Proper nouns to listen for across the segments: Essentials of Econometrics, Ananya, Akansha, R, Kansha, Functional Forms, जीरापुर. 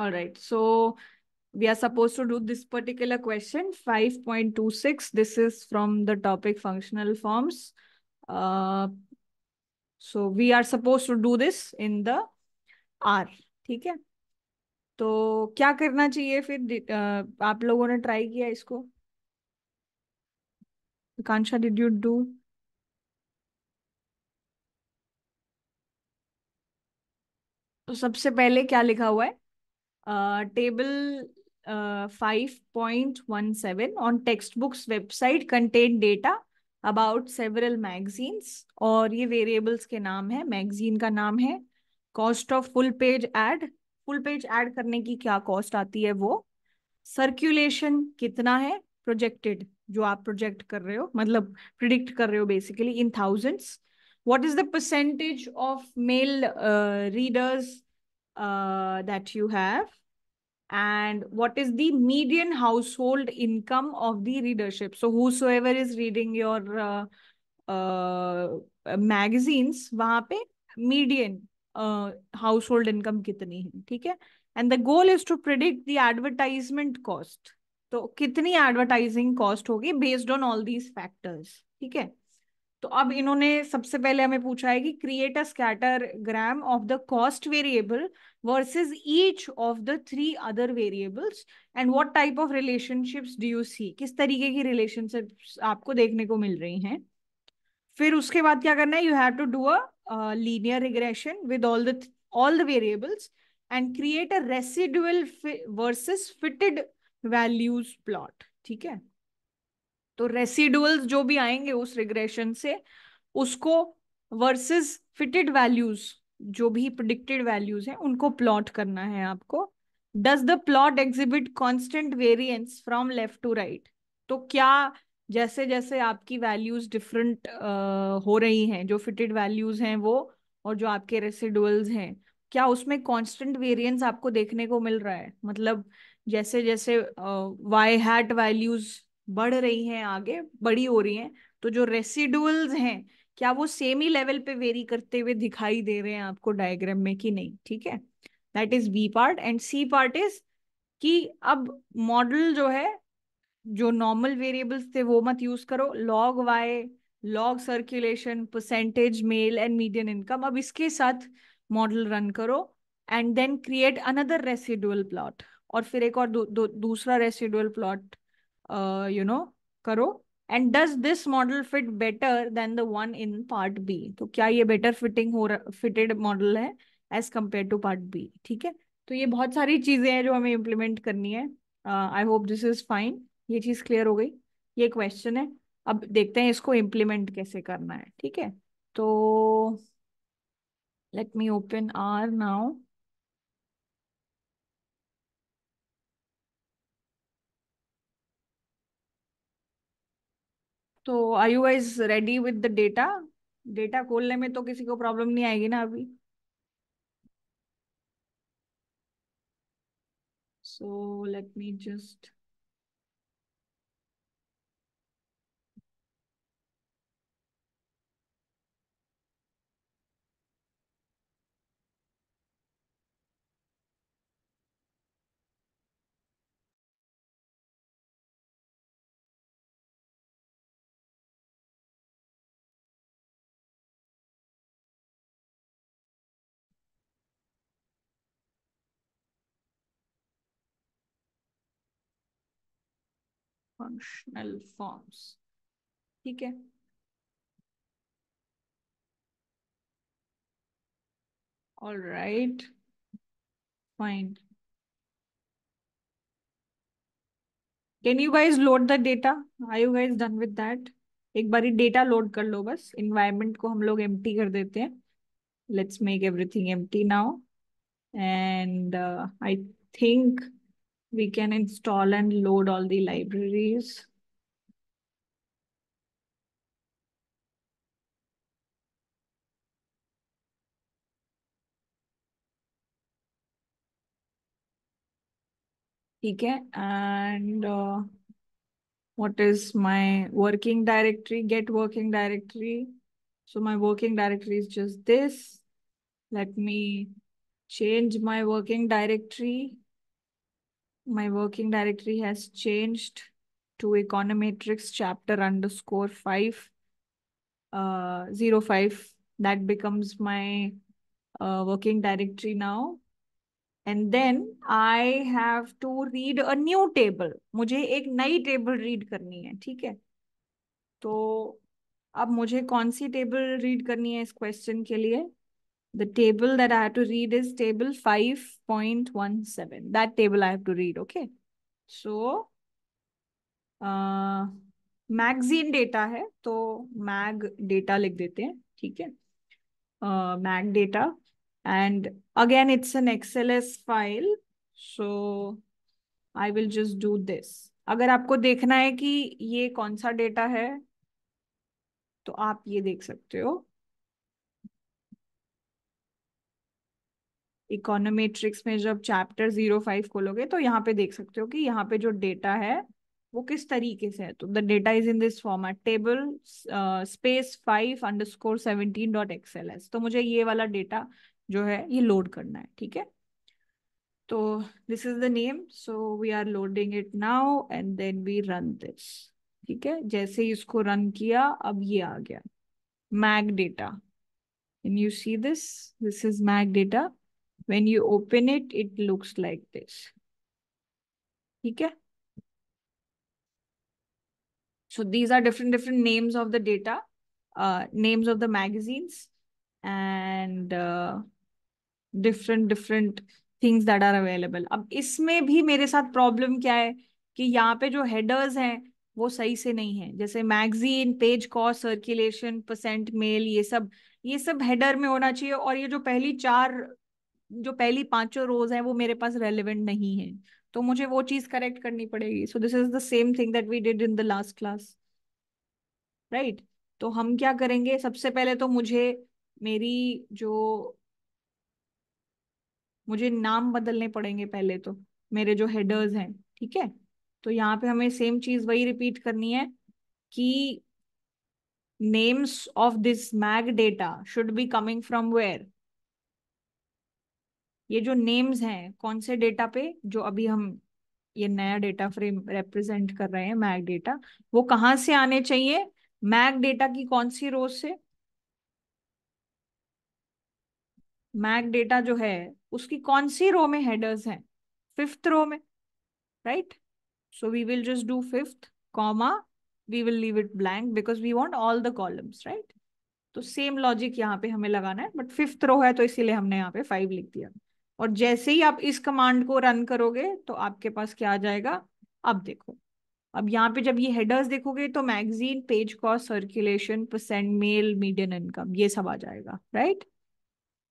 All right. So we are supposed to do this particular question 5.26. This is from the topic functional forms. So we are supposed to do this in the R. ठीक है, तो क्या करना चाहिए फिर? आप लोगों ने ट्राई किया इसको? Kansha, did you do? तो सबसे पहले क्या लिखा हुआ है? Table 5.17 on text books website contain data about several magazines, और ये वेरिएबल्स के नाम है, मैगजीन का नाम है, cost of full page ad, full page ad करने की क्या कॉस्ट आती है वो, सर्कुलेशन कितना है, प्रोजेक्टेड जो आप प्रोजेक्ट कर रहे हो मतलब प्रिडिक्ट कर रहे हो basically in thousands, what is the percentage of male readers that you have, and what is the median household income of the readership? So whosoever is reading your magazines, वहाँ पे median household income कितनी है, ठीक है? And the goal is to predict the advertisement cost. तो कितनी advertising cost होगी based on all these factors, ठीक है? तो अब इन्होंने सबसे पहले हमें पूछा है कि create a scattergram of the cost variable versus each of the three other variables and what type of relationships do you see, किस तरीके की रिलेशनशिप्स आपको देखने को मिल रही हैं। फिर उसके बाद क्या करना है, you have to do a linear regression with all the variables and create a residual versus fitted values plot, ठीक है? तो रेसिडुअल्स जो भी आएंगे उस रिग्रेशन से उसको वर्सेस फिटेड वैल्यूज जो भी प्रेडिक्टेड वैल्यूज हैं उनको प्लॉट करना है आपको। Does the plot exhibit constant variance from left to right, तो क्या जैसे जैसे आपकी वैल्यूज डिफरेंट हो रही हैं, जो फिटेड वैल्यूज हैं वो और जो आपके रेसिडुअल्स हैं, क्या उसमें कांस्टेंट वेरिएंस आपको देखने को मिल रहा है? मतलब जैसे जैसे वाई हैट वैल्यूज बढ़ रही हैं, आगे बड़ी हो रही हैं, तो जो रेसिडुअल्स हैं क्या वो सेम ही लेवल पे वेरी करते हुए दिखाई दे रहे हैं आपको डायग्राम में कि नहीं, ठीक है? That is B part. And C part is कि अब मॉडल जो है, जो नॉर्मल वेरिएबल्स थे वो मत यूज करो, log Y, log circulation, percentage male and median income, अब इसके साथ मॉडल रन करो and then create another residual plot, और फिर एक और दूसरा रेसिडुअल प्लॉट करो। And does this model fit better than the one in part B, तो क्या ये बेटर फिटिंग फिटेड मॉडल है as compare to part B, ठीक है? तो ये बहुत सारी चीजें हैं जो हमें इम्प्लीमेंट करनी है। I hope this is fine, ये चीज क्लियर हो गई। ये क्वेश्चन है, अब देखते हैं इसको इम्प्लीमेंट कैसे करना है, ठीक है? तो let me open R now. तो are you guys ready with the data? Data खोलने में तो किसी को प्रॉब्लम नहीं आएगी ना अभी? So let me just functional forms, ठीक है? All right, fine. Can you guys load the data? Are you guys done with that? एक बारी डेटा लोड कर लो बस। एनवायरमेंट को हम लोग एम्प्टी कर देते हैं। Let's make everything empty now and I think we can install and load all the libraries. Okay, and what is my working directory? Get working directory. So my working directory is just this. Let me change my working directory My working directory has changed to Econometrics chapter underscore 505. That becomes my working directory now. And then I have to read a new table. मुझे एक नई table read करनी है, ठीक है? तो अब मुझे कौन सी table read करनी है इस question के लिए? The table that I have to read is table 5.17. That table I have to read, okay? So, magazine data है, तो mag data लिख देते हैं, ठीक है? Mag data. And again, it's an XLS file. So, I will just do this. अगर आपको देखना है कि ये कौन सा data है, तो आप ये देख सकते हो. इकोनोमेट्रिक्स में जब चैप्टर 05 खोलोगे तो यहाँ पे देख सकते हो कि यहाँ पे जो डेटा है वो किस तरीके से है. तो the data is in this format table space 5_17.xls. तो मुझे ये वाला डेटा जो है ये लोड करना है, ठीक है? तो this is the name, so we are loading it now and then we run this. ठीक है, जैसे ही इसको रन किया अब ये आ गया mag data. And you see this, this is mag data. When you open it, it looks like this. ठीक है? So these are different names of the data, names of the magazines, and different things that are available. अब इसमें भी मेरे साथ problem क्या है कि यहाँ पे जो headers हैं वो सही से नहीं है. जैसे magazine, page cost, circulation, percent mail, ये सब header में होना चाहिए. और ये जो पहली पांचों रोज हैं वो मेरे पास रेलेवेंट नहीं है, तो मुझे वो चीज करेक्ट करनी पड़ेगी. So this is the same thing that we did in the last class, right? तो हम क्या करेंगे, सबसे पहले तो मुझे मुझे नाम बदलने पड़ेंगे पहले तो मेरे जो हेडर्स हैं, ठीक है? तो यहाँ पे हमें सेम चीज वही रिपीट करनी है कि names of this mag data should be coming from where. ये जो नेम्स हैं कौन से डेटा पे, जो अभी हम ये नया डेटा फ्रेम रिप्रेजेंट कर रहे हैं मैग डेटा, वो कहाँ से आने चाहिए? मैग डेटा की कौन सी रो से? मैग डेटा जो है उसकी कौन सी रो में हेडर्स हैं? फिफ्थ रो में, right? So we will just do fifth comma, we will leave it blank because we want all the columns, right? तो सेम लॉजिक यहाँ पे हमें लगाना है, बट फिफ्थ रो है तो इसीलिए हमने यहाँ पे 5 लिख दिया. और जैसे ही आप इस कमांड को रन करोगे तो आपके पास क्या आ जाएगा, अब देखो. अब यहाँ पे जब ये हेडर्स देखोगे तो magazine, page cost, circulation, percent male, median income, ये सब आ जाएगा, right?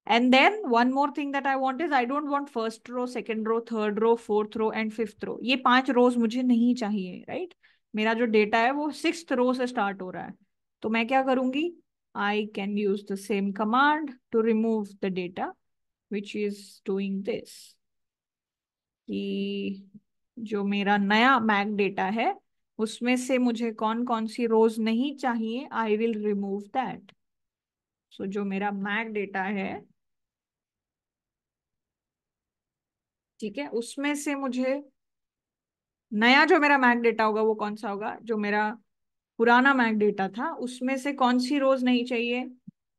And then one more thing that I want is, I don't want first row, second row, third row, fourth row and fifth row. ये 5 रोज मुझे नहीं चाहिए, right? मेरा जो डेटा है वो 6th रो से स्टार्ट हो रहा है. तो मैं क्या करूंगी, I can use the same command to remove the data which is doing this. कि जो मेरा नया मैग डेटा है उसमें से मुझे कौन कौन सी रोज नहीं चाहिए, I will remove that. So जो मेरा मैग डेटा है, ठीक है, उसमें से मुझे नया जो मेरा मैग डेटा होगा वो कौन सा होगा? जो मेरा पुराना मैग डेटा था उसमें से कौन सी रोज नहीं चाहिए?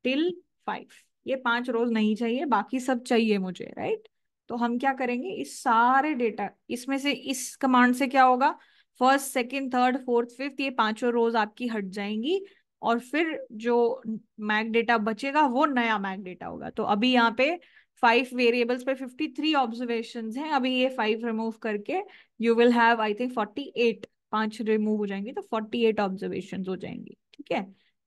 टिल 5. ये 5 रोज नहीं चाहिए, बाकी सब चाहिए मुझे, राइट? तो हम क्या करेंगे, इस सारे डेटा, इसमें से इस कमांड से क्या होगा, first, second, third, fourth, fifth, ये 5 रोज आपकी हट जाएंगी और फिर जो मैग डेटा बचेगा वो नया मैग डेटा होगा. तो अभी यहाँ पे 5 वेरिएबल्स पे 53 ऑब्जर्वेशंस हैं. अभी ये 5 रिमूव करके you will have I think 48. 5 remove हो जाएंगी तो 48 ऑब्जर्वेशंस हो जाएंगी, ठीक है?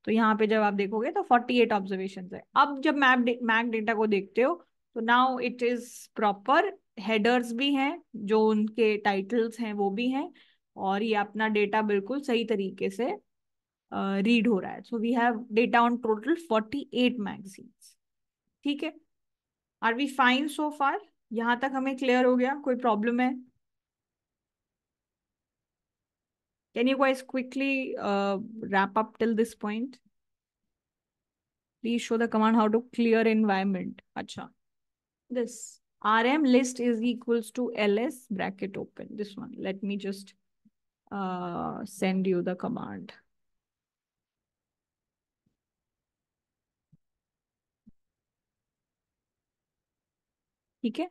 तो यहाँ पे जब आप देखोगे तो 48 ऑब्जर्वेशंस है. अब जब मैग डेटा को देखते हो तो now it is proper, headers भी हैं, जो उनके टाइटल्स हैं वो भी हैं, और ये अपना डेटा बिल्कुल सही तरीके से रीड हो रहा है. So we have data on total 48 magazines. ठीक है, are we fine so far? यहाँ तक हमें क्लियर हो गया? कोई प्रॉब्लम है? Can you guys quickly wrap up till this point? Please show the command how to clear environment. अच्छा, this RM list is equals to LS bracket open. This one, let me just send you the command. ठीक है,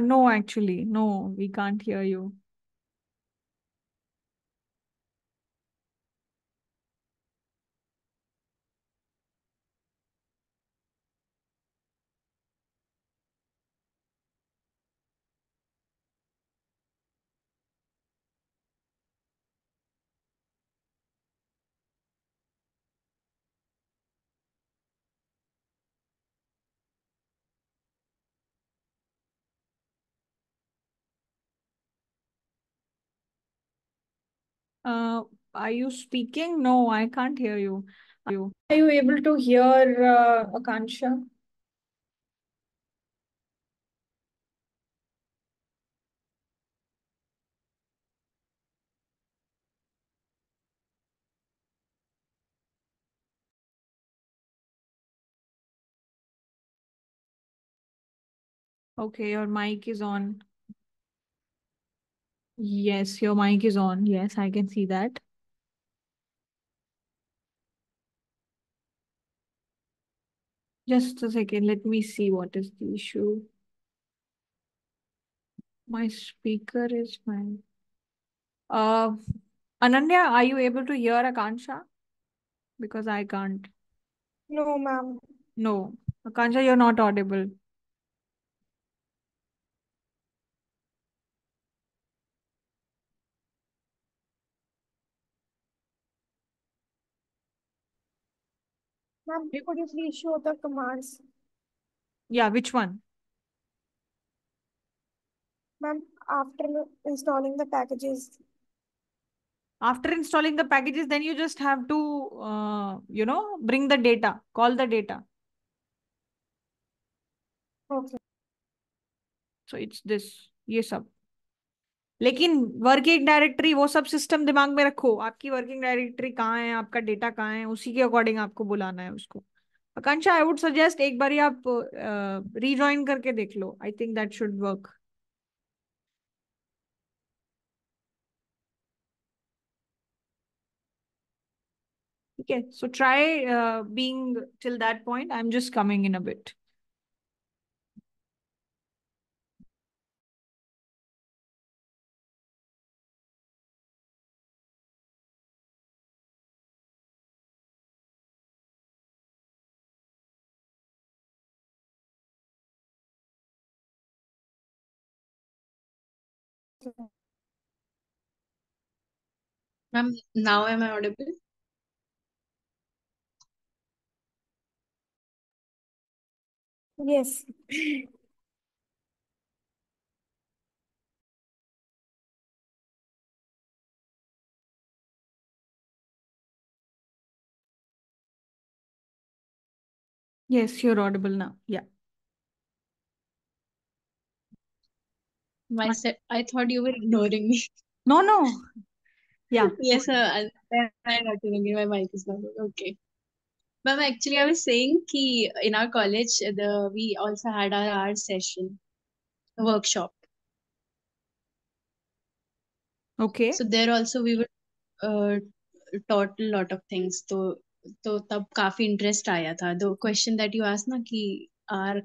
no, actually, no, we can't hear you. Are you speaking? No, I can't hear you. Are you able to hear Akansha? Okay, your mic is on. Yes, your mic is on. Yes, I can see that. Just a second. Let me see what is the issue. My speaker is fine. Ananya, are you able to hear Akansha? Because I can't. No, ma'am. No. Akansha, you're not audible. Ma'am, could you please show the commands? Yeah, which one? Ma'am, after installing the packages. After installing the packages, then you just have to, you know, bring the data, call the data. Okay. So it's this, ये सब. लेकिन working directory वो सब system दिमाग में रखो, आपकी working directory कहाँ है, आपका डेटा कहाँ है, उसी के अकॉर्डिंग आपको बुलाना है उसको. आकांक्षा, आई वुड सजेस्ट एक बार आप रीजॉइन करके देख लो. I think that should work. ठीक है, so try being till that point. I am just coming in a bit. Ma'am, now am I audible? Yes. Yes, you're audible now. Yeah. Myself, I thought you were ignoring me. No, no. Yeah. Yes, sir. I'm not ignoring my mic is not okay. Ma'am, actually, I was saying ki in our college, we also had our R session workshop. Okay. So there also we were taught a lot of things. So tab काफी interest आया था. The question that you asked ना कि R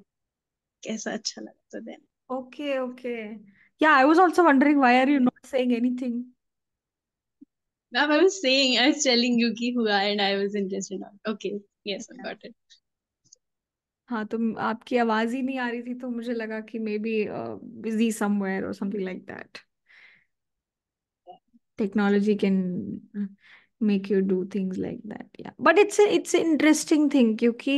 कैसा अच्छा लगता then. Okay, okay. Yeah, I was also wondering why are you not saying anything? Ma'am, I was telling you ki hua and I was interested on. Okay, yes, I got it. हाँ, तो आपकी आवाज ही नहीं आ रही थी तो मुझे लगा कि maybe busy somewhere or something like that. Technology can make you do things like that. Yeah, but it's an interesting thing क्योंकि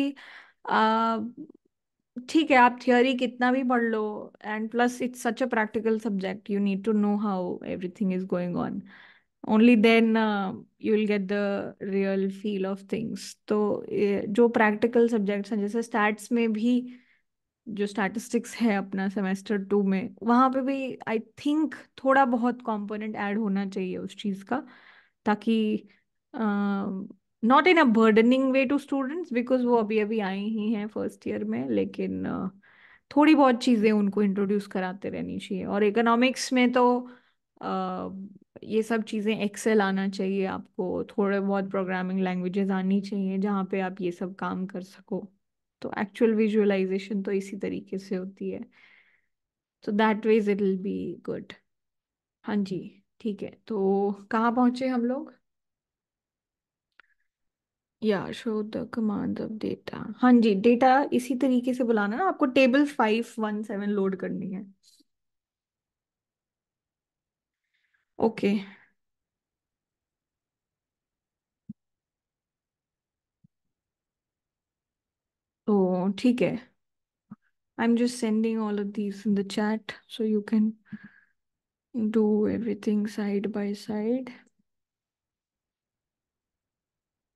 ठीक है, आप थियोरी कितना भी पढ़ लो, and plus it's such a practical subject, you need to know how everything is going on, only then you will get the real feel of things. तो जो प्रैक्टिकल सब्जेक्ट्स हैं, जैसे स्टैट्स में भी जो स्टैटिस्टिक्स है अपना सेमेस्टर 2 में, वहाँ पे भी आई थिंक थोड़ा बहुत कंपोनेंट ऐड होना चाहिए उस चीज़ का, ताकि not in a burdening way to students, because वो अभी अभी आए ही हैं फर्स्ट ईयर में, लेकिन थोड़ी बहुत चीज़ें उनको इंट्रोड्यूस कराते रहनी चाहिए। और इकोनॉमिक्स में तो ये सब चीज़ें, एक्सेल आना चाहिए आपको, थोड़े बहुत प्रोग्रामिंग लैंग्वेजेस आनी चाहिए जहाँ पे आप ये सब काम कर सको। तो एक्चुअल विजुअलाइजेशन तो इसी तरीके से होती है, तो that ways it will be good. हाँ जी ठीक है, तो कहाँ पहुँचे हम लोग? या show the command of data. हाँ जी, डेटा इसी तरीके से बुलाना ना, आपको टेबल 517 लोड करनी है। ओके तो ठीक है, I am just sending all of these in the chat so you can do everything side by side.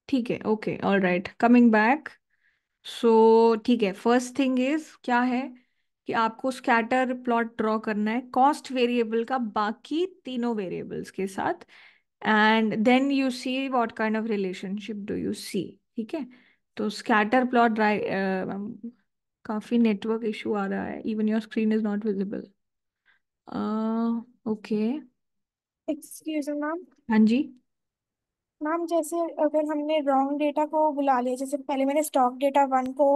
ठीक है, okay, all right, coming back. So ठीक है, फर्स्ट थिंग इज क्या है कि आपको स्कैटर प्लॉट ड्रॉ करना है कॉस्ट वेरिएबल का बाकी तीनों वेरिएबल्स के साथ, and then you see what kind of relationship do you see. ठीक है, तो स्कैटर प्लॉट, काफ़ी नेटवर्क इशू आ रहा है, even your screen is not visible. Okay, excuse me ma'am. हाँ जी मैम, जैसे अगर हमने रॉन्ग डेटा को बुला लिया, जैसे पहले मैंने stock data 1 को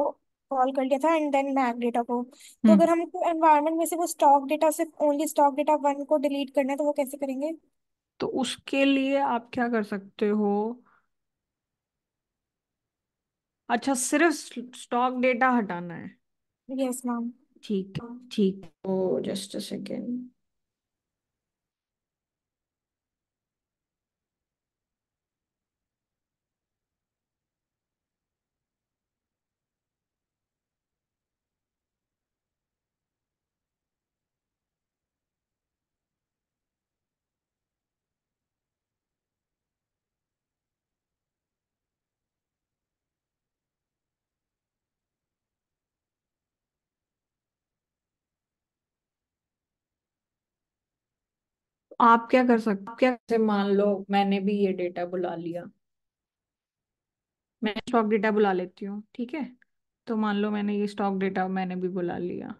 कॉल कर लिया था एंड देन मैग डेटा को, तो अगर हमको एनवायरनमेंट में से वो स्टॉक डेटा, सिर्फ ओनली stock data 1 को डिलीट करना है, तो वो कैसे करेंगे? तो उसके लिए आप क्या कर सकते हो? अच्छा, सिर्फ स्टॉक डेटा हटाना है? Yes ma'am. ठीक ठीक, तो जस्ट अ सेकेंड। आप क्या कर सकते, आप क्या, मान लो मैंने भी ये डेटा बुला लिया, मैं स्टॉक डेटा बुला लेती हूँ। ठीक है, तो मान लो मैंने ये स्टॉक डेटा मैंने भी बुला लिया।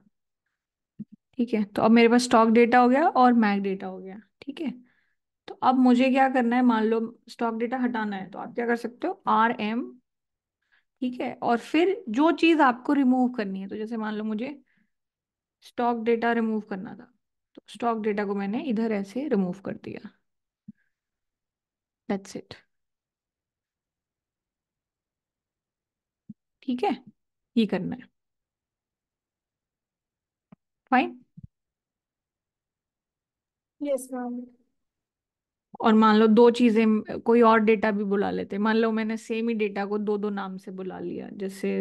ठीक है, तो अब मेरे पास स्टॉक डेटा हो गया और मैग डेटा हो गया। ठीक है, तो अब मुझे क्या करना है? मान लो स्टॉक डेटा हटाना है, तो आप क्या कर सकते हो? RM। ठीक है, और फिर जो चीज़ आपको रिमूव करनी है, तो जैसे मान लो मुझे स्टॉक डेटा रिमूव करना था, स्टॉक डेटा को मैंने इधर ऐसे रिमूव कर दिया, दैट्स इट। ठीक है, ये करना है, फाइन। Yes ma'am. और मान लो दो चीजें, कोई और डेटा भी बुला लेते, मान लो मैंने सेम ही डेटा को दो दो नाम से बुला लिया, जैसे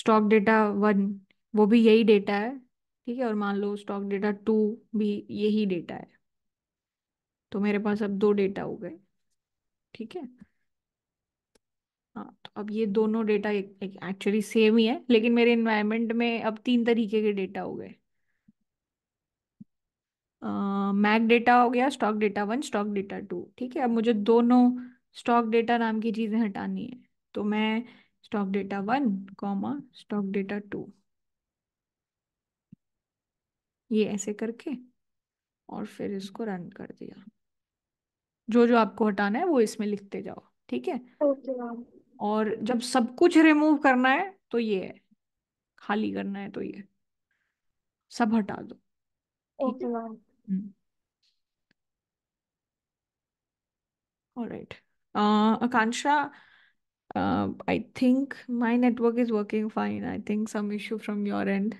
stock data 1 वो भी यही डेटा है। ठीक है, और मान लो stock data 2 भी यही डेटा है, तो मेरे पास अब दो डेटा हो गए। ठीक है, हाँ, तो अब ये दोनों डेटा एक्चुअली सेम ही है, लेकिन मेरे एनवायरनमेंट में अब 3 तरीके के डेटा हो गए। मैग डेटा हो गया, stock data 1, stock data 2। ठीक है, अब मुझे दोनों स्टॉक डेटा नाम की चीज़ें हटानी है, तो मैं stock data 1, stock data 2 ये ऐसे करके, और फिर इसको रन कर दिया। जो जो आपको हटाना है वो इसमें लिखते जाओ। ठीक है, और जब सब कुछ रिमूव करना है तो ये है, खाली करना है तो ये सब हटा दो। Alright, Akanksha, I think my network is working fine, I think some issue from your end.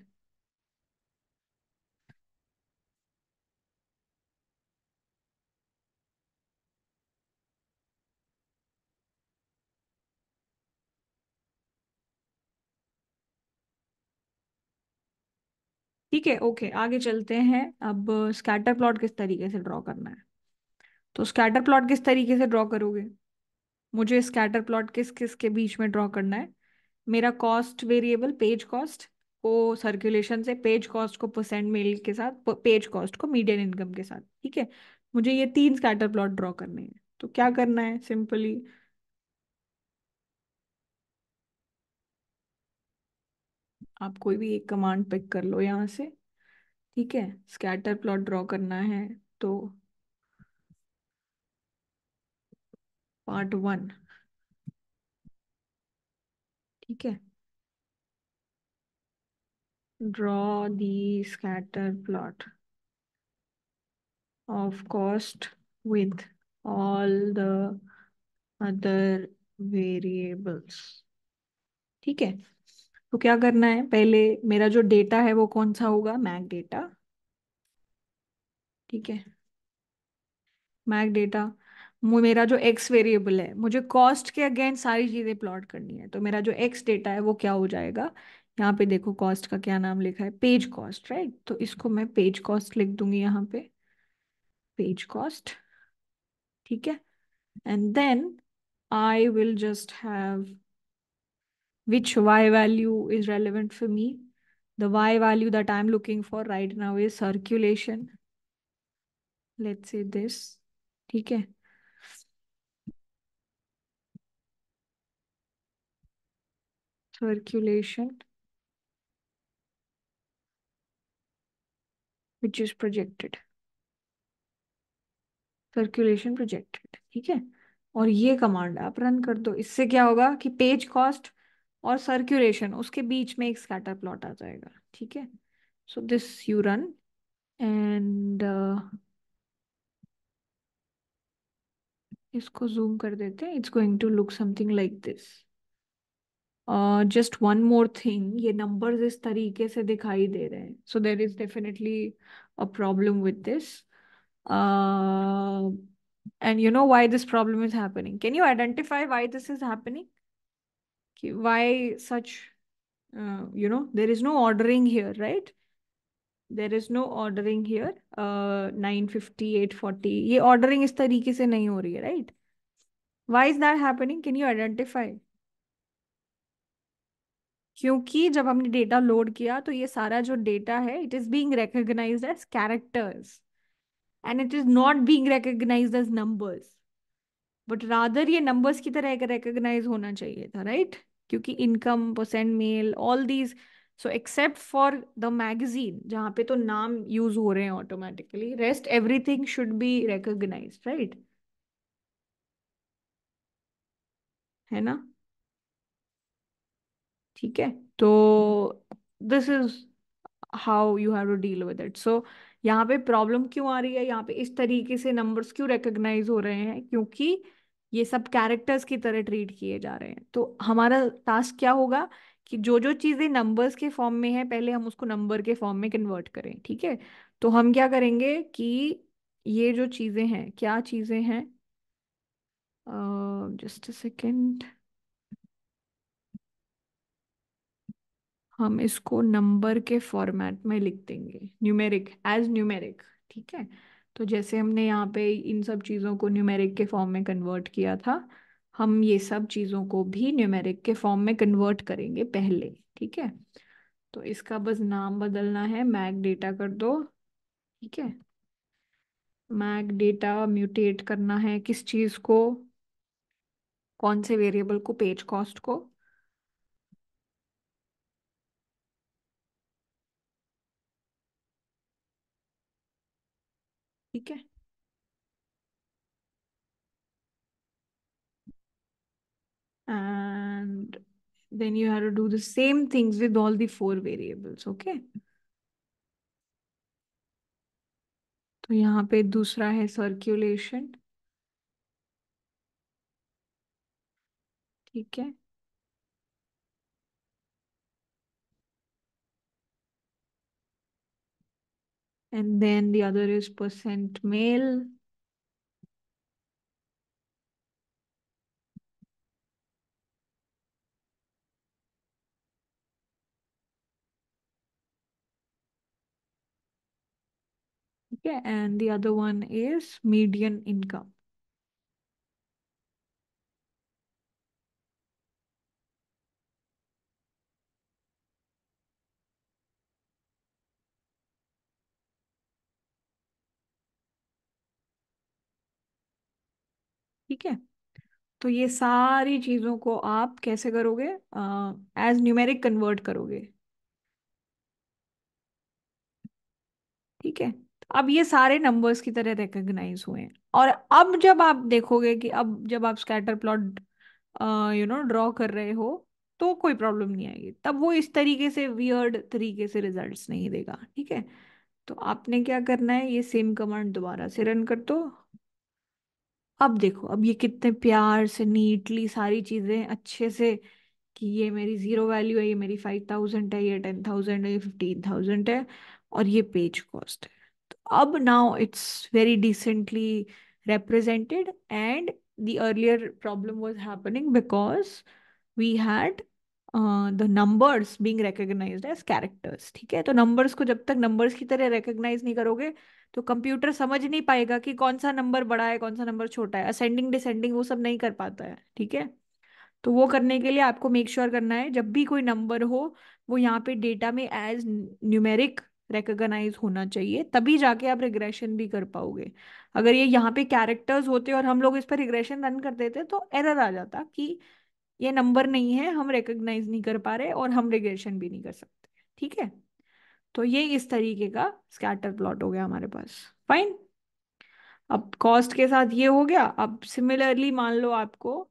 ठीक है, ओके आगे चलते हैं। अब स्कैटर प्लॉट किस तरीके से ड्रॉ करना है, तो स्कैटर प्लॉट किस तरीके से ड्रॉ करोगे? मुझे स्कैटर प्लॉट किस किस के बीच में ड्रॉ करना है? मेरा कॉस्ट वेरिएबल पेज कॉस्ट को सर्कुलेशन से, पेज कॉस्ट को परसेंट मेल के साथ, पेज कॉस्ट को मीडियन इनकम के साथ। ठीक है, मुझे ये तीन स्कैटर प्लॉट ड्रॉ करने हैं। तो क्या करना है, सिंपली आप कोई भी एक कमांड पिक कर लो यहाँ से। ठीक है, स्कैटर प्लॉट ड्रॉ करना है तो पार्ट 1। ठीक है, draw the scatter plot of cost with all the other variables। ठीक है, तो क्या करना है, पहले मेरा जो डेटा है वो कौन सा होगा, मैक डेटा। ठीक है, मैक डेटा। मेरा जो एक्स वेरिएबल है, मुझे कॉस्ट के अगेंस्ट सारी चीजें प्लॉट करनी है, तो मेरा जो एक्स डेटा है वो क्या हो जाएगा, यहाँ पे देखो कॉस्ट का क्या नाम लिखा है, पेज कॉस्ट, राइट। तो इसको मैं पेज कॉस्ट लिख दूंगी यहाँ पे, पेज कॉस्ट। ठीक है, and then I will just have which y value is relevant for me. The y value that I'm looking for right now is circulation. Let's say this. ठीक है, circulation which is projected. Circulation projected. ठीक है, और ये command आप run कर दो, इससे क्या होगा कि पेज कॉस्ट और सर्कुलेशन उसके बीच में एक स्कैटर प्लॉट आ जाएगा। ठीक है, so this you run and इसको जूम कर देते हैं। It's going to look something like this. Just one more thing, ये नंबर्स इस तरीके से दिखाई दे रहे हैं, so there is definitely a problem with this. And you know why this problem is happening? Can you identify why this is happening? Why such, there is no ordering here, right? There is no ordering here. 950, 840. ये ordering इस तरीके से नहीं हो रही है, right? Why is that happening? Can you identify? क्योंकि जब हमने data load किया तो ये सारा जो data है, it is being recognized as characters, and it is not being recognized as numbers. But rather ये नंबर्स की तरह एक रिकॉग्नाइज होना चाहिए था, राइट? क्योंकि income, percent male, all these, so except for the magazine जहाँ पे तो नाम यूज हो रहे हैं automatically, rest everything should be recognise, right? है ना? ठीक है, तो this is how you have to deal with it. So यहाँ पे प्रॉब्लम क्यों आ रही है, यहाँ पे इस तरीके से नंबर्स क्यों रिकॉग्नाइज हो रहे हैं, क्योंकि ये सब कैरेक्टर्स की तरह ट्रीट किए जा रहे हैं। तो हमारा टास्क क्या होगा कि जो जो चीज़ें नंबर्स के फॉर्म में है, पहले हम उसको नंबर के फॉर्म में कन्वर्ट करें। ठीक है, तो हम क्या करेंगे कि ये जो चीज़ें हैं, क्या चीज़ें हैं, जस्ट अ सेकेंड, हम इसको नंबर के फॉर्मेट में लिख देंगे, न्यूमेरिक, एज न्यूमेरिक। ठीक है, तो जैसे हमने यहाँ पे इन सब चीज़ों को न्यूमेरिक के फॉर्म में कन्वर्ट किया था, हम ये सब चीज़ों को भी न्यूमेरिक के फॉर्म में कन्वर्ट करेंगे पहले। ठीक है, तो इसका बस नाम बदलना है, मैक डेटा कर दो। ठीक है, मैक डेटा म्यूटेट करना है, किस चीज़ को, कौन से वेरिएबल को, पेज कॉस्ट को। ठीक है, and then you have to do the same things with all the 4 variables, okay? तो यहाँ पे दूसरा है सर्कुलेशन। ठीक है, and then the other is percent mail. ठीक है, and the other one is median income. ठीक है, तो ये सारी चीजों को आप कैसे करोगे, एज न्यूमेरिक कन्वर्ट करोगे। ठीक है, अब ये सारे नंबर्स की तरह रिकॉग्नाइज हुए हैं। और अब जब आप देखोगे कि अब जब आप स्कैटर प्लॉट ड्रॉ कर रहे हो तो कोई प्रॉब्लम नहीं आएगी, तब वो इस तरीके से वियर्ड तरीके से रिजल्ट्स नहीं देगा। ठीक है, तो आपने क्या करना है, ये सेम कमांड दोबारा से रन कर दो। अब देखो, अब ये कितने प्यार से नीटली सारी चीजें अच्छे से, कि ये मेरी जीरो वैल्यू है, ये मेरी 5000 है, ये 10000 है, ये 15000 है, और ये पेज कॉस्ट है। तो अब now it's very decently represented, and the earlier problem was happening because we had the numbers being recognised as characters. ठीक है, तो नंबर्स को जब तक नंबर्स की तरह रिकॉग्नाइज नहीं करोगे तो कंप्यूटर समझ नहीं पाएगा कि कौन सा नंबर बड़ा है, कौन सा नंबर छोटा है। असेंडिंग डिसेंडिंग वो सब नहीं कर पाता है। ठीक है, तो वो करने के लिए आपको मेक श्योर करना है जब भी कोई नंबर हो वो यहाँ पे डेटा में एज न्यूमेरिक रिकॉग्नाइज होना चाहिए, तभी जाके आप रिग्रेशन भी कर पाओगे। अगर ये यहाँ पे कैरेक्टर्स होते और हम लोग इस पर रिग्रेशन रन कर देते तो एरर आ जाता कि ये नंबर नहीं है, हम रिकॉग्नाइज नहीं कर पा रहे और हम रिग्रेशन भी नहीं कर सकते। ठीक है, तो ये इस तरीके का स्कैटर प्लॉट हो गया हमारे पास। फाइन, अब कॉस्ट के साथ ये हो गया। अब सिमिलरली मान लो आपको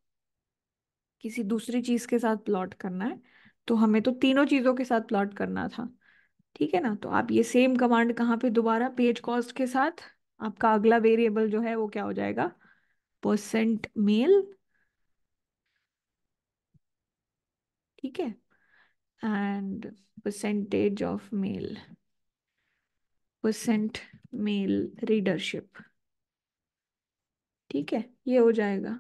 किसी दूसरी चीज के साथ प्लॉट करना है, तो हमें तो तीनों चीजों के साथ प्लॉट करना था। ठीक है ना, तो आप ये सेम कमांड कहाँ पे दोबारा पेज कॉस्ट के साथ, आपका अगला वेरिएबल जो है वो क्या हो जाएगा, परसेंट मेल। ठीक है, and percentage of male, percent male readership. ठीक है, ये हो जाएगा।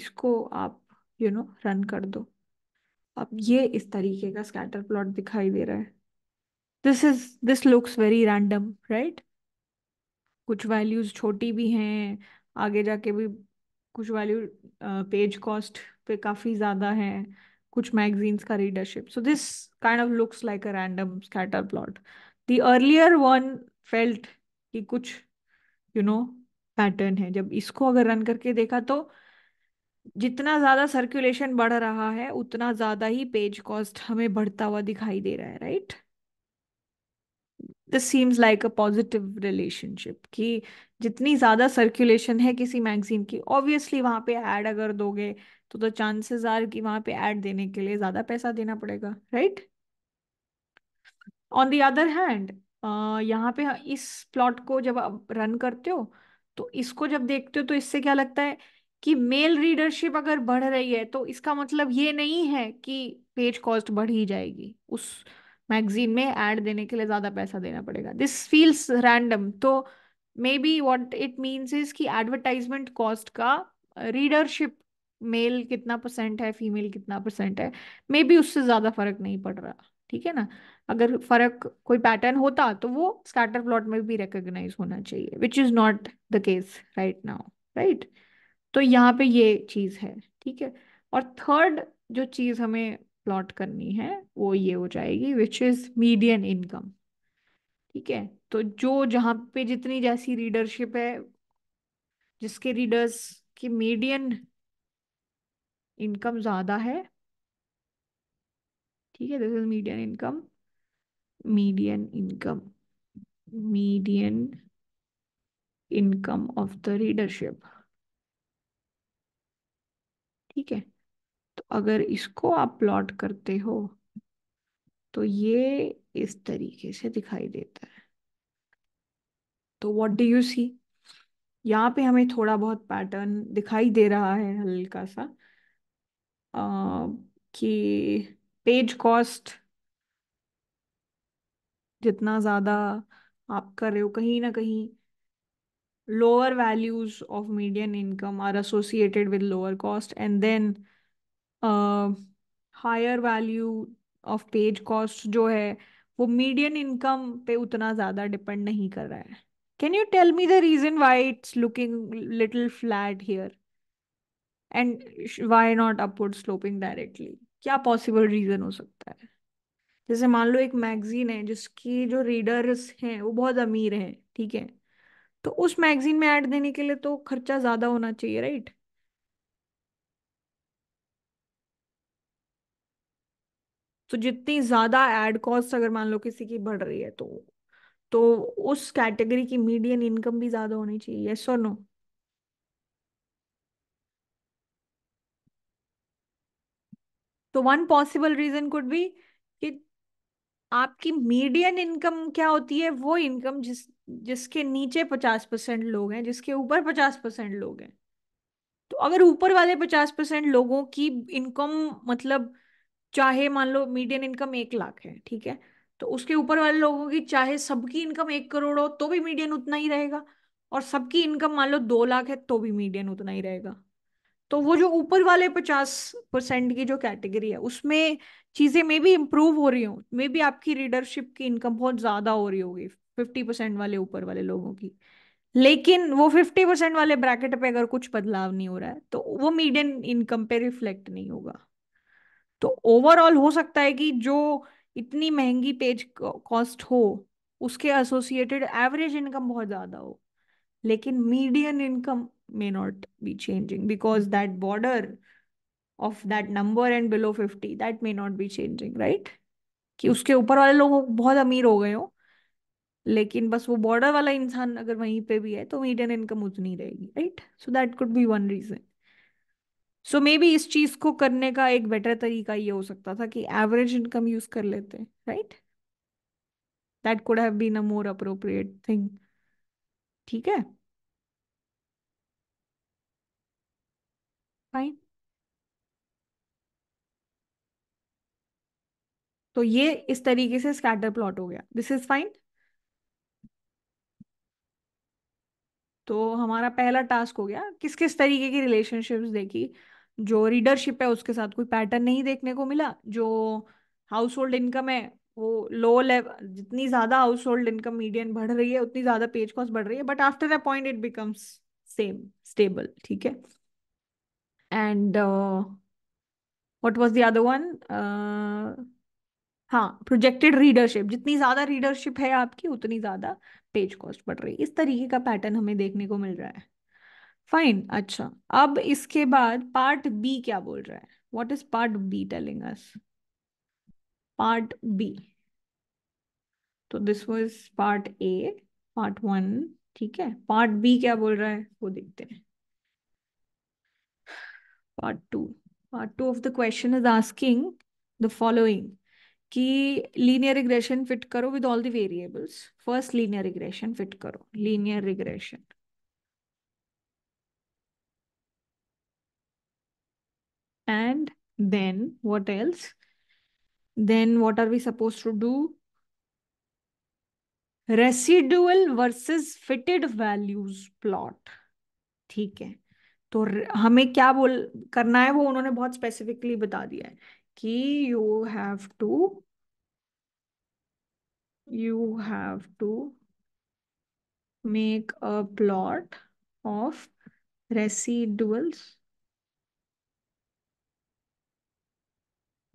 इसको आप रन कर दो। अब ये इस तरीके का स्कैटर प्लॉट दिखाई दे रहा है। This looks very random, right. कुछ वैल्यूज छोटी भी हैं, आगे जाके भी कुछ वैल्यू पेज कॉस्ट पे काफी ज्यादा है, कुछ मैगजीन्स का readership. So this kind of looks like a random scatter plot. The earlier one felt कि कुछ पैटर्न है। जब इसको अगर रन करके देखा तो जितना ज्यादा सर्कुलेशन बढ़ रहा है उतना ज्यादा ही पेज कॉस्ट हमें बढ़ता हुआ दिखाई दे रहा है, right. This seems like a positive relationship कि जितनी ज्यादा सर्कुलेशन है किसी मैगजीन की, ऑब्वियसली वहां पे ऐड अगर दोगे तो द चांसेस आर कि वहां पे ऐड देने के लिए ज्यादा पैसा देना पड़ेगा, right. On the other hand यहाँ पे इस प्लॉट को जब आप रन करते हो तो इसको जब देखते हो तो इससे क्या लगता है कि मेल रीडरशिप अगर बढ़ रही है तो इसका मतलब ये नहीं है कि पेज कॉस्ट बढ़ ही जाएगी, उस मैगजीन में ऐड देने के लिए ज्यादा पैसा देना पड़ेगा। दिस फील्स रैंडम, तो maybe what it means is कि एडवर्टाइजमेंट कॉस्ट का रीडरशिप, मेल कितना परसेंट है, फीमेल कितना परसेंट है, मे बी उससे ज्यादा फर्क नहीं पड़ रहा। ठीक है ना, अगर फर्क कोई पैटर्न होता तो वो स्कैटर प्लॉट में भी रिकॉग्नाइज होना चाहिए, which is not the case right now, right. तो यहाँ पे ये चीज है। ठीक है, और थर्ड जो चीज हमें प्लॉट करनी है वो ये हो जाएगी, विच इज मीडियन इनकम। ठीक है, तो जो जहाँ पे जितनी जैसी रीडरशिप है, जिसके रीडर्स की मीडियन इनकम ज्यादा है। ठीक है, this is median income, median income, median income of the readership. ठीक है, तो अगर इसको आप प्लॉट करते हो तो ये इस तरीके से दिखाई देता है। तो व्हाट डू यू सी, यहाँ पे हमें थोड़ा बहुत पैटर्न दिखाई दे रहा है, हल्का सा कि पेज कॉस्ट जितना ज्यादा आप कर रहे हो, कहीं ना कहीं lower values of median income are associated with lower cost, and then higher value of page cost जो है वो median income पे उतना ज़्यादा depend नहीं कर रहा है। Can you tell me the reason why it's looking little flat here? And why not upward sloping directly? क्या possible reason हो सकता है? जैसे मान लो एक मैगजीन है जिसकी जो रीडर्स हैं वो बहुत अमीर हैं, ठीक है, तो उस मैगजीन में ऐड देने के लिए तो खर्चा ज्यादा होना चाहिए, राइट? तो जितनी ज्यादा ऐड कॉस्ट अगर मान लो किसी की बढ़ रही है तो उस कैटेगरी की मीडियन इनकम भी ज्यादा होनी चाहिए, यस और नो? तो one possible reason could be कि आपकी मीडियन इनकम क्या होती है, वो इनकम जिसके नीचे 50% लोग हैं, जिसके ऊपर 50% लोग हैं। तो अगर ऊपर वाले 50% लोगों की इनकम, मतलब चाहे मान लो मीडियन इनकम 1 लाख है, ठीक है, तो उसके ऊपर वाले लोगों की चाहे सबकी इनकम 1 करोड़ हो तो भी मीडियन उतना ही रहेगा, और सबकी इनकम मान लो 2 लाख है तो भी मीडियन उतना ही रहेगा। तो वो जो ऊपर वाले 50% की जो कैटेगरी है उसमें चीजें मे भी इम्प्रूव हो रही हो, मे भी आपकी रीडरशिप की इनकम बहुत ज्यादा हो रही होगी 50% वाले ऊपर वाले लोगों की, लेकिन वो 50% वाले ब्रैकेट पे अगर कुछ बदलाव नहीं हो रहा है तो वो मीडियन इनकम पे रिफ्लेक्ट नहीं होगा। तो ओवरऑल हो सकता है कि जो इतनी महंगी पेज कॉस्ट हो उसके एसोसिएटेड एवरेज इनकम बहुत ज्यादा हो, लेकिन median income may not be changing because that border of that number and below 50 that may not be changing, right? कि उसके ऊपर वाले लोग बहुत अमीर हो गए हो लेकिन बस वो बॉर्डर वाला इंसान अगर वहीं पे भी है तो मीडियन इनकम उतनी रहेगी, right? So that could be one reason. So maybe इस चीज को करने का एक बेटर तरीका ये हो सकता था कि एवरेज इनकम यूज कर लेते, right? That could have been a more appropriate thing, ठीक है? फाइन। तो ये इस तरीके से स्कैटर प्लॉट हो गया, दिस इज फाइन। तो हमारा पहला टास्क हो गया, किस किस तरीके की रिलेशनशिप्स देखी, जो रीडरशिप है उसके साथ कोई पैटर्न नहीं देखने को मिला, जो हाउस होल्ड इनकम है वो लो लेवल, जितनी ज्यादा हाउस होल्ड इनकम मीडियन बढ़ रही है उतनी ज्यादा पेज कॉस्ट बढ़ रही है, but after a point it becomes same stable, ठीक है? And what was the other one? हाँ, प्रोजेक्टेड रीडरशिप, जितनी ज्यादा रीडरशिप है आपकी उतनी ज्यादा पेज कॉस्ट बढ़ रही है, इस तरीके का पैटर्न हमें देखने को मिल रहा है। फाइन। अच्छा, अब इसके बाद पार्ट बी क्या बोल रहा है? What is part B telling us? Part B, तो this was part A, part one, ठीक है? पार्ट बी क्या बोल रहा है वो देखते हैं। Part 2 of the question is asking the following कि linear regression fit करो with all the variables. First linear regression fit करो, linear regression, and then what else? Then what are we supposed to do? Residual versus fitted values plot, ठीक है? तो हमें क्या करना है वो उन्होंने बहुत स्पेसिफिकली बता दिया है कि you have to make a plot of residuals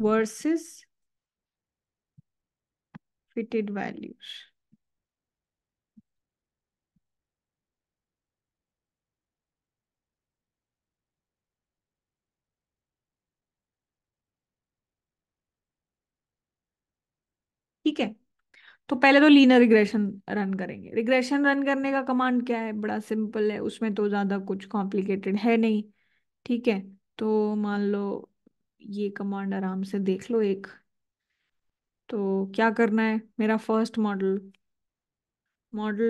versus fitted values. ठीक है, तो पहले तो लीनियर रिग्रेशन रन करेंगे। रिग्रेशन रन करने का कमांड क्या है? बड़ा सिंपल है, उसमें तो ज्यादा कुछ कॉम्प्लिकेटेड है नहीं, ठीक है? तो मान लो ये कमांड आराम से देख लो एक। तो क्या करना है? मेरा फर्स्ट मॉडल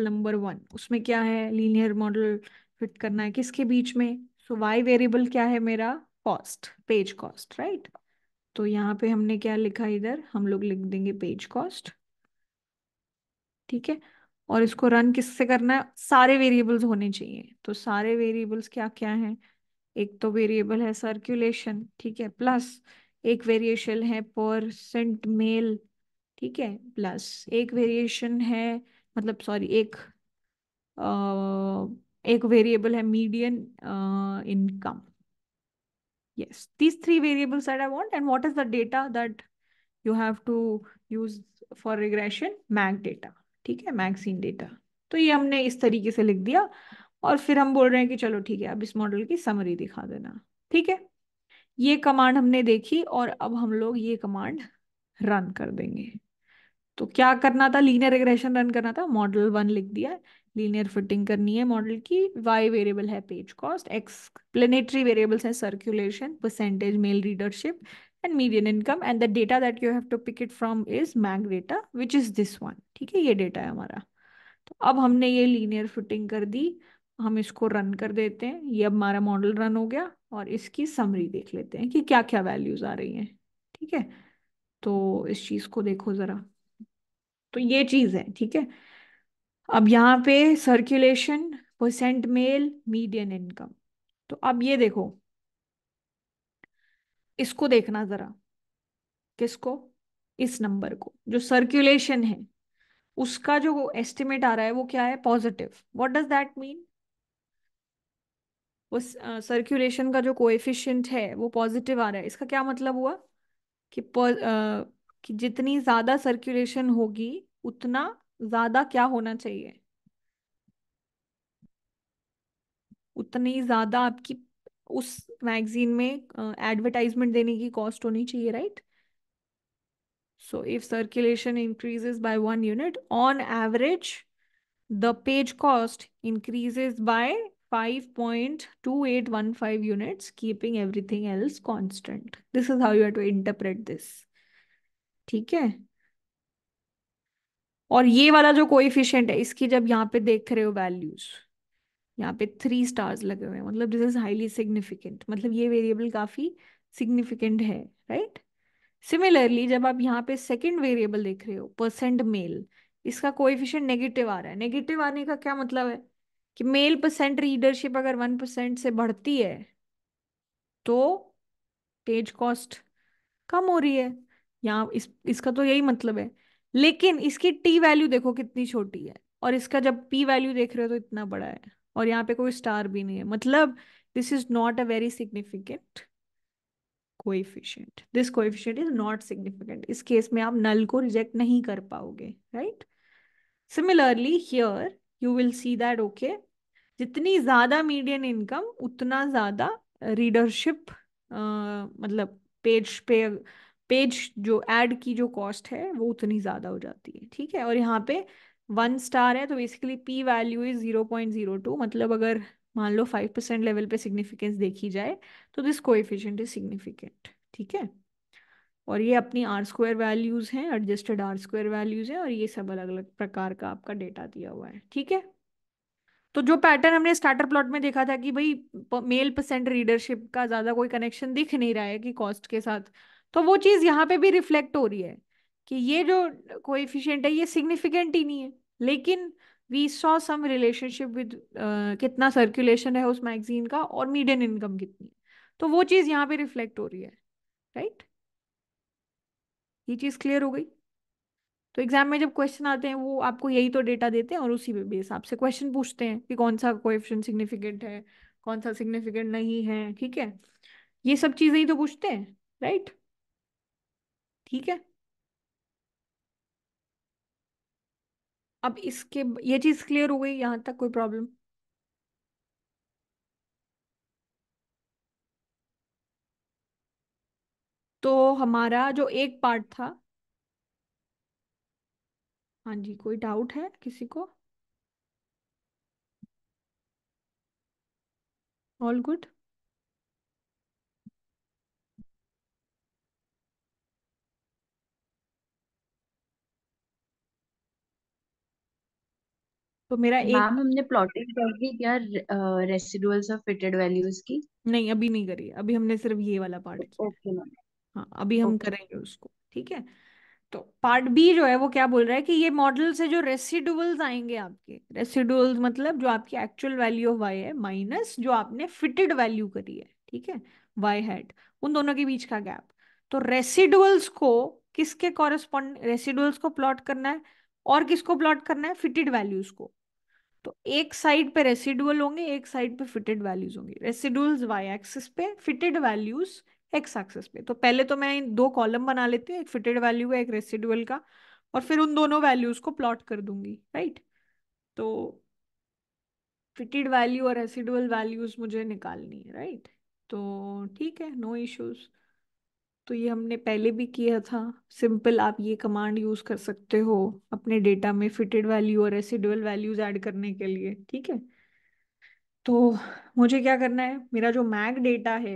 नंबर 1, उसमें क्या है? लीनियर मॉडल फिट करना है किसके बीच में? सो वाई वेरिएबल क्या है मेरा? Cost, page cost, right? तो यहाँ पे हमने क्या लिखा, इधर हम लोग लिख देंगे पेज कॉस्ट, ठीक है? और इसको रन किससे करना है? सारे वेरिएबल्स होने चाहिए। तो सारे वेरिएबल्स क्या क्या हैं? एक तो वेरिएबल है सर्कुलेशन, ठीक है, प्लस एक वेरिएशन है परसेंट मेल, ठीक है, प्लस एक वेरिएशन है, मतलब सॉरी, एक एक वेरिएबल है median income. Yes, these three variables that I want, and what is the data that you have to use for regression? MAG data, ठीक है, मैगजीन डेटा. तो ये हमने इस तरीके से लिख दिया और फिर हम बोल रहे हैं कि चलो ठीक है अब इस मॉडल की समरी दिखा देना. ठीक है, ये कमांड हमने देखी और अब हम लोग ये कमांड रन कर देंगे. तो क्या करना था, लीनियर रिग्रेशन रन करना था. मॉडल वन लिख दिया है, लीनियर फिटिंग करनी है मॉडल की. वाई वेरिएबल है पेज कॉस्ट, एक्सप्लेनेटरी वेरिएबल्स हैं circulation, percentage, male readership and median income, and the data that you have to pick it from is mag data which is this one. ठीक है, ये data है हमारा. तो अब हमने ये लीनियर फिटिंग कर दी, हम इसको रन कर देते हैं. ये अब हमारा मॉडल रन हो गया और इसकी समरी देख लेते हैं कि क्या क्या वैल्यूज आ रही हैं. ठीक है, तो इस चीज को देखो जरा. तो ये चीज है, ठीक है. अब यहाँ पे circulation, percent male, median income. तो अब ये देखो, इसको देखना जरा, किसको, इस नंबर को. जो सर्कुलेशन है उसका जो एस्टिमेट आ रहा है वो क्या है, positive. What does that mean, उस सर्कुलेशन का जो कोएफिशिएंट है वो पॉजिटिव आ रहा है. इसका क्या मतलब हुआ कि जितनी ज्यादा सर्कुलेशन होगी उतना ज्यादा क्या होना चाहिए, उतनी ज्यादा आपकी उस मैगजीन में एडवर्टाइजमेंट देने की कॉस्ट होनी चाहिए, right. So if circulation increases by 1 unit on average the page cost increases by 5.2815 units keeping everything else constant. This is how you have to interpret this. ठीक है, और ये वाला जो कोएफिशिएंट है इसकी जब यहाँ पे देख रहे हो वैल्यूज, यहाँ पे 3 स्टार्स लगे हुए हैं, मतलब दिस इज हाईली सिग्निफिकेंट, मतलब ये वेरिएबल काफी सिग्निफिकेंट है, राइट. सिमिलरली जब आप यहाँ पे सेकंड वेरिएबल देख रहे हो, परसेंट मेल, इसका कोएफिशिएंट नेगेटिव आ रहा है. नेगेटिव आने का क्या मतलब है कि मेल परसेंट रीडरशिप अगर 1% से बढ़ती है तो पेज कॉस्ट कम हो रही है यहाँ. इसका तो यही मतलब है. लेकिन इसकी टी वैल्यू देखो कितनी छोटी है, और इसका जब पी वैल्यू देख रहे हो तो इतना बड़ा है, और यहाँ पे कोई स्टार भी नहीं है. मतलब this is not a very significant coefficient, this coefficient is not significant. इस केस में आप नल को रिजेक्ट नहीं कर पाओगे, right. Similarly here you will see that okay, जितनी ज्यादा मीडियन इनकम उतना ज्यादा रीडरशिप, मतलब पेज पे जो एड की जो कॉस्ट है वो उतनी ज्यादा हो जाती है. ठीक है, और यहाँ पे 1 स्टार है तो बेसिकली पी वैल्यू इज 0.02. मतलब अगर मान लो 5% लेवल पे सिग्निफिकेंस देखी जाए तो दिस कोएफिशिएंट इज सिग्निफिकेंट. ठीक है, और ये अपनी R² वैल्यूज हैं, एडजस्टेड R² वैल्यूज हैं, और ये सब अलग अलग प्रकार का आपका डेटा दिया हुआ है. ठीक है, तो जो पैटर्न हमने स्टार्टर प्लॉट में देखा था कि भाई मेल परसेंट रीडरशिप का ज्यादा कोई कनेक्शन दिख नहीं रहा है कि कॉस्ट के साथ, तो वो चीज यहाँ पे भी रिफ्लेक्ट हो रही है कि ये जो कोएफिशिएंट है ये सिग्निफिकेंट ही नहीं है. लेकिन we saw some relationship with कितना सर्कुलेशन है उस मैगजीन का और मीडियन इनकम कितनी है, तो वो चीज यहाँ पे रिफ्लेक्ट हो रही है, राइट. ये चीज क्लियर हो गई. तो एग्जाम में जब क्वेश्चन आते हैं वो आपको यही तो डेटा देते हैं और उसी बेस आपसे क्वेश्चन पूछते हैं कि कौन सा कोएफिशिएंट सिग्निफिकेंट है, कौन सा सिग्निफिकेंट नहीं है. ठीक है, ये सब चीजें ही तो पूछते हैं, राइट. ठीक है, अब इसके ये चीज क्लियर हो गई. यहां तक कोई प्रॉब्लम? तो हमारा जो एक पार्ट था, हाँ जी, कोई डाउट है किसी को? All good. तो मेरा एक हमने प्लॉटिंग कर दी क्या रेसिडुअल्स ऑफ फिटेड वैल्यूज की? नहीं, अभी नहीं करी, अभी हमने सिर्फ ये वाला पार्ट किया. ओके मैम, हाँ अभी हम करेंगे उसको. ठीक है, तो पार्ट बी जो है वो क्या बोल रहा है कि ये मॉडल से जो रेसिडुअल्स आएंगे आपके, रेसिडुअल्स मतलब जो आपकी एक्चुअल वैल्यू ऑफ वाई है माइनस जो आपने फिटेड वैल्यू करी है, ठीक है, वाई हैट, उन दोनों के बीच का गैप. तो रेसिडुअल्स को किसके कॉरेस्पॉन्ड, रेसिडुअल्स को प्लॉट करना है और किसको प्लॉट करना है, फिटेड वैल्यूज को. तो एक साइड पे रेसिडुअल होंगे, एक साइड पे फिटेड वैल्यूज होंगी। रेसिडुअल्स वाई एक्सिस पे, फिटेड वैल्यूज एक्स एक्सिस पे। तो पहले तो मैं इन दो कॉलम बना लेती हूँ, एक फिटेड वैल्यू का, एक रेसिडुअल का, और फिर उन दोनों वैल्यूज को प्लॉट कर दूंगी। राइट, तो फिटेड वैल्यू और रेसिडुअल वैल्यूज मुझे निकालनी है। राइट, तो ठीक है, नो इश्यूज। तो ये हमने पहले भी किया था। सिंपल आप ये कमांड यूज कर सकते हो अपने डेटा में फिटेड वैल्यू और रेसिडुअल वैल्यूज ऐड करने के लिए। ठीक है, तो मुझे क्या करना है, मेरा जो मैग डेटा है,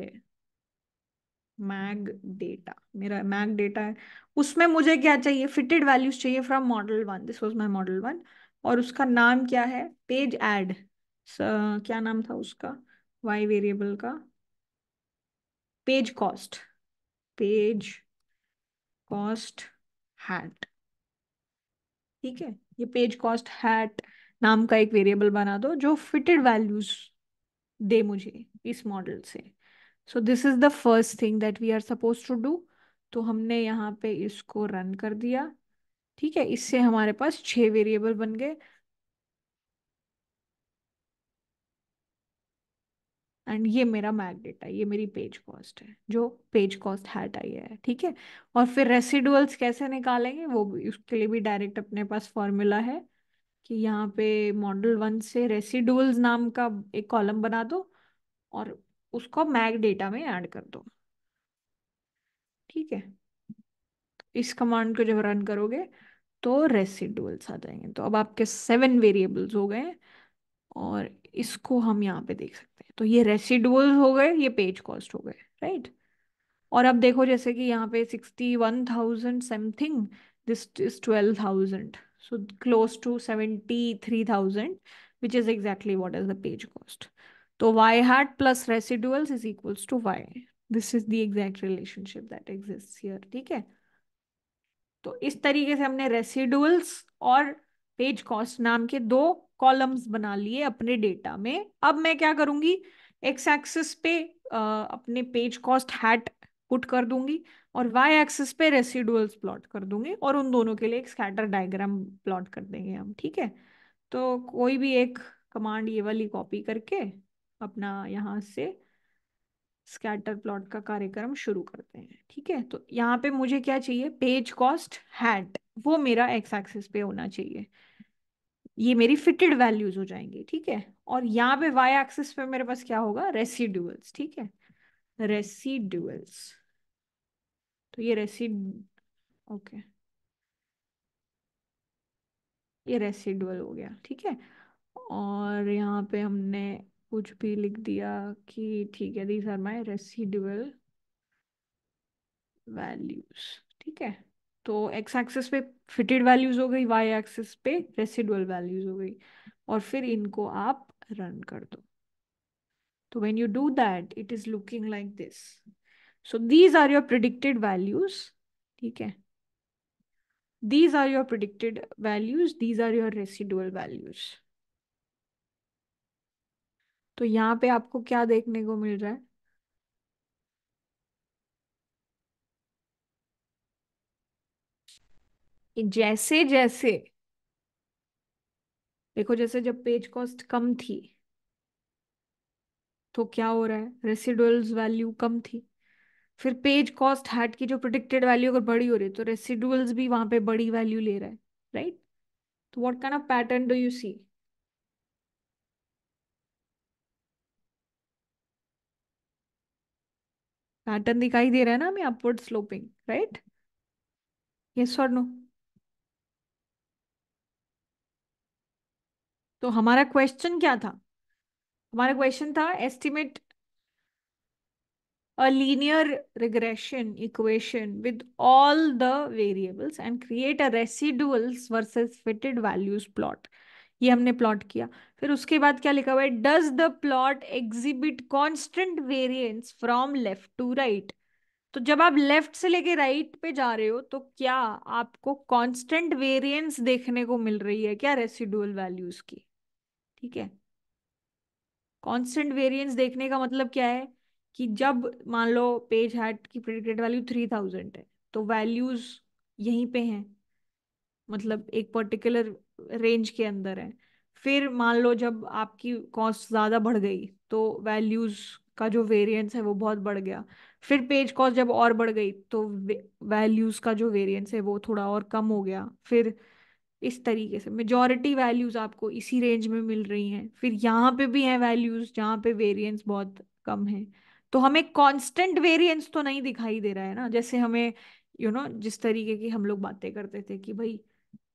मैग डेटा, मेरा मैग डेटा है, उसमें मुझे क्या चाहिए, फिटेड वैल्यूज चाहिए from model 1। This was my model 1। और उसका नाम क्या है, पेज ऐड। क्या नाम था उसका, वाई वेरिएबल का, page cost, page cost hat. ठीक है, ये पेज कॉस्ट हैट नाम का एक वेरिएबल बना दो जो फिटेड वैल्यूज दे मुझे इस मॉडल से। So this is the first thing that we are suppose to do. तो हमने यहाँ पे इसको रन कर दिया। ठीक है, इससे हमारे पास 6 वेरिएबल बन गए। एंड ये मेरा मैग डेटा, ये मेरी पेज कॉस्ट है जो पेज कॉस्ट हैट आई है। ठीक है, और फिर रेसिडुअल्स कैसे निकालेंगे वो उसके लिए भी डायरेक्ट अपने पास फॉर्मूला है कि यहाँ पे मॉडल 1 से रेसिडुअल्स नाम का एक कॉलम बना दो और उसको मैग डेटा में ऐड कर दो। ठीक है, इस कमांड को जब रन करोगे तो रेसिडुअल्स आ जाएंगे। तो अब आपके 7 वेरिएबल्स हो गए और इसको हम यहाँ पे देख सकते हैं। तो ये रेसिडुअल्स हो गए, ये पेज कॉस्ट हो गए। राइट, और अब देखो जैसे कि यहाँ पे 61,000 something, this is 12,000, so close to 73,000 which is exactly what is the page cost. तो Y hat plus residuals is equals to Y. This is the exact relationship that exists here. ठीक है, तो इस तरीके से हमने रेसिडुअल्स और page cost नाम के 2 कॉलम्स बना लिए अपने डेटा में। अब मैं क्या करूंगी, एक्स एक्सिस पे अपने पेज कॉस्ट हैट पुट कर दूंगी और वाई एक्सिस पे रेसिडुअल्स प्लॉट कर दूंगी और उन दोनों के लिए एक स्कैटर डायग्राम प्लॉट कर देंगे हम। ठीक है, तो कोई भी एक कमांड ये वाली कॉपी करके अपना यहाँ से स्कैटर प्लॉट का कार्यक्रम शुरू करते हैं। ठीक है, तो यहाँ पे मुझे क्या चाहिए, पेज कॉस्ट हैट, वो मेरा एक्स एक्सिस पे होना चाहिए, ये मेरी फिटेड वैल्यूज हो जाएंगे। ठीक है, और यहाँ पे वाई एक्सिस पे मेरे पास क्या होगा, रेसिडुअल्स। ठीक है, रेसिडुअल्स, तो ये ये रेसिडुअल हो गया। ठीक है, और यहाँ पे हमने कुछ भी लिख दिया कि ठीक है, these are my residual values. ठीक है, तो एक्स एक्सिस पे फिटेड वैल्यूज हो गई, वाई एक्सिस पे रेसिडुअल वैल्यूज हो गई, और फिर इनको आप रन कर दो। तो when you do that it is looking like this. So these are your predicted values. ठीक है, these are your predicted values, these are your residual values. तो यहाँ पे आपको क्या देखने को मिल रहा है, जैसे जैसे देखो, जैसे जब पेज कॉस्ट कम थी तो क्या हो रहा है, रेसिडुअल्स वैल्यू कम थी, फिर पेज कॉस्ट हैट की जो प्रेडिक्टेड वैल्यू अगर बड़ी हो रही है तो रेसिडुअल्स भी वहां पे बड़ी वैल्यू ले रहा है। राइट, तो what kind of pattern do you see, pattern दिखाई दे रहा है ना हमें, अपवर्ड स्लोपिंग। राइट, यस और नो। तो हमारा क्वेश्चन क्या था, हमारा क्वेश्चन था estimate a linear regression equation with all the variables and create a residuals versus fitted values plot. ये हमने प्लॉट किया। फिर उसके बाद क्या लिखा हुआ है, does the plot exhibit constant variance from left to right. तो जब आप लेफ्ट से लेके राइट पे जा रहे हो तो क्या आपको कांस्टेंट वेरिएंस देखने को मिल रही है क्या रेसिडुअल वैल्यूज की। ठीक है, कांस्टेंट वेरिएंस देखने का मतलब क्या है कि जब मान लो पेज हैट की प्रेडिक्टेड वैल्यू 3000 है तो वैल्यूज यहीं पे हैं, मतलब एक पर्टिकुलर रेंज के अंदर है। फिर मान लो जब आपकी कॉस्ट ज़्यादा बढ़ गई तो वैल्यूज़ का जो वेरिएंस है वो बहुत बढ़ गया, फिर पेज कॉस्ट जब और बढ़ गई तो वैल्यूज़ का जो वेरिएंस है वो थोड़ा और कम हो गया। फिर इस तरीके से मेजॉरिटी वैल्यूज़ आपको इसी रेंज में मिल रही हैं। फिर यहाँ पे भी हैं वैल्यूज़ जहाँ पे वेरिएंस बहुत कम है, तो हमें कांस्टेंट वेरिएंस तो नहीं दिखाई दे रहा है ना। जैसे हमें जिस तरीके की हम लोग बातें करते थे कि भाई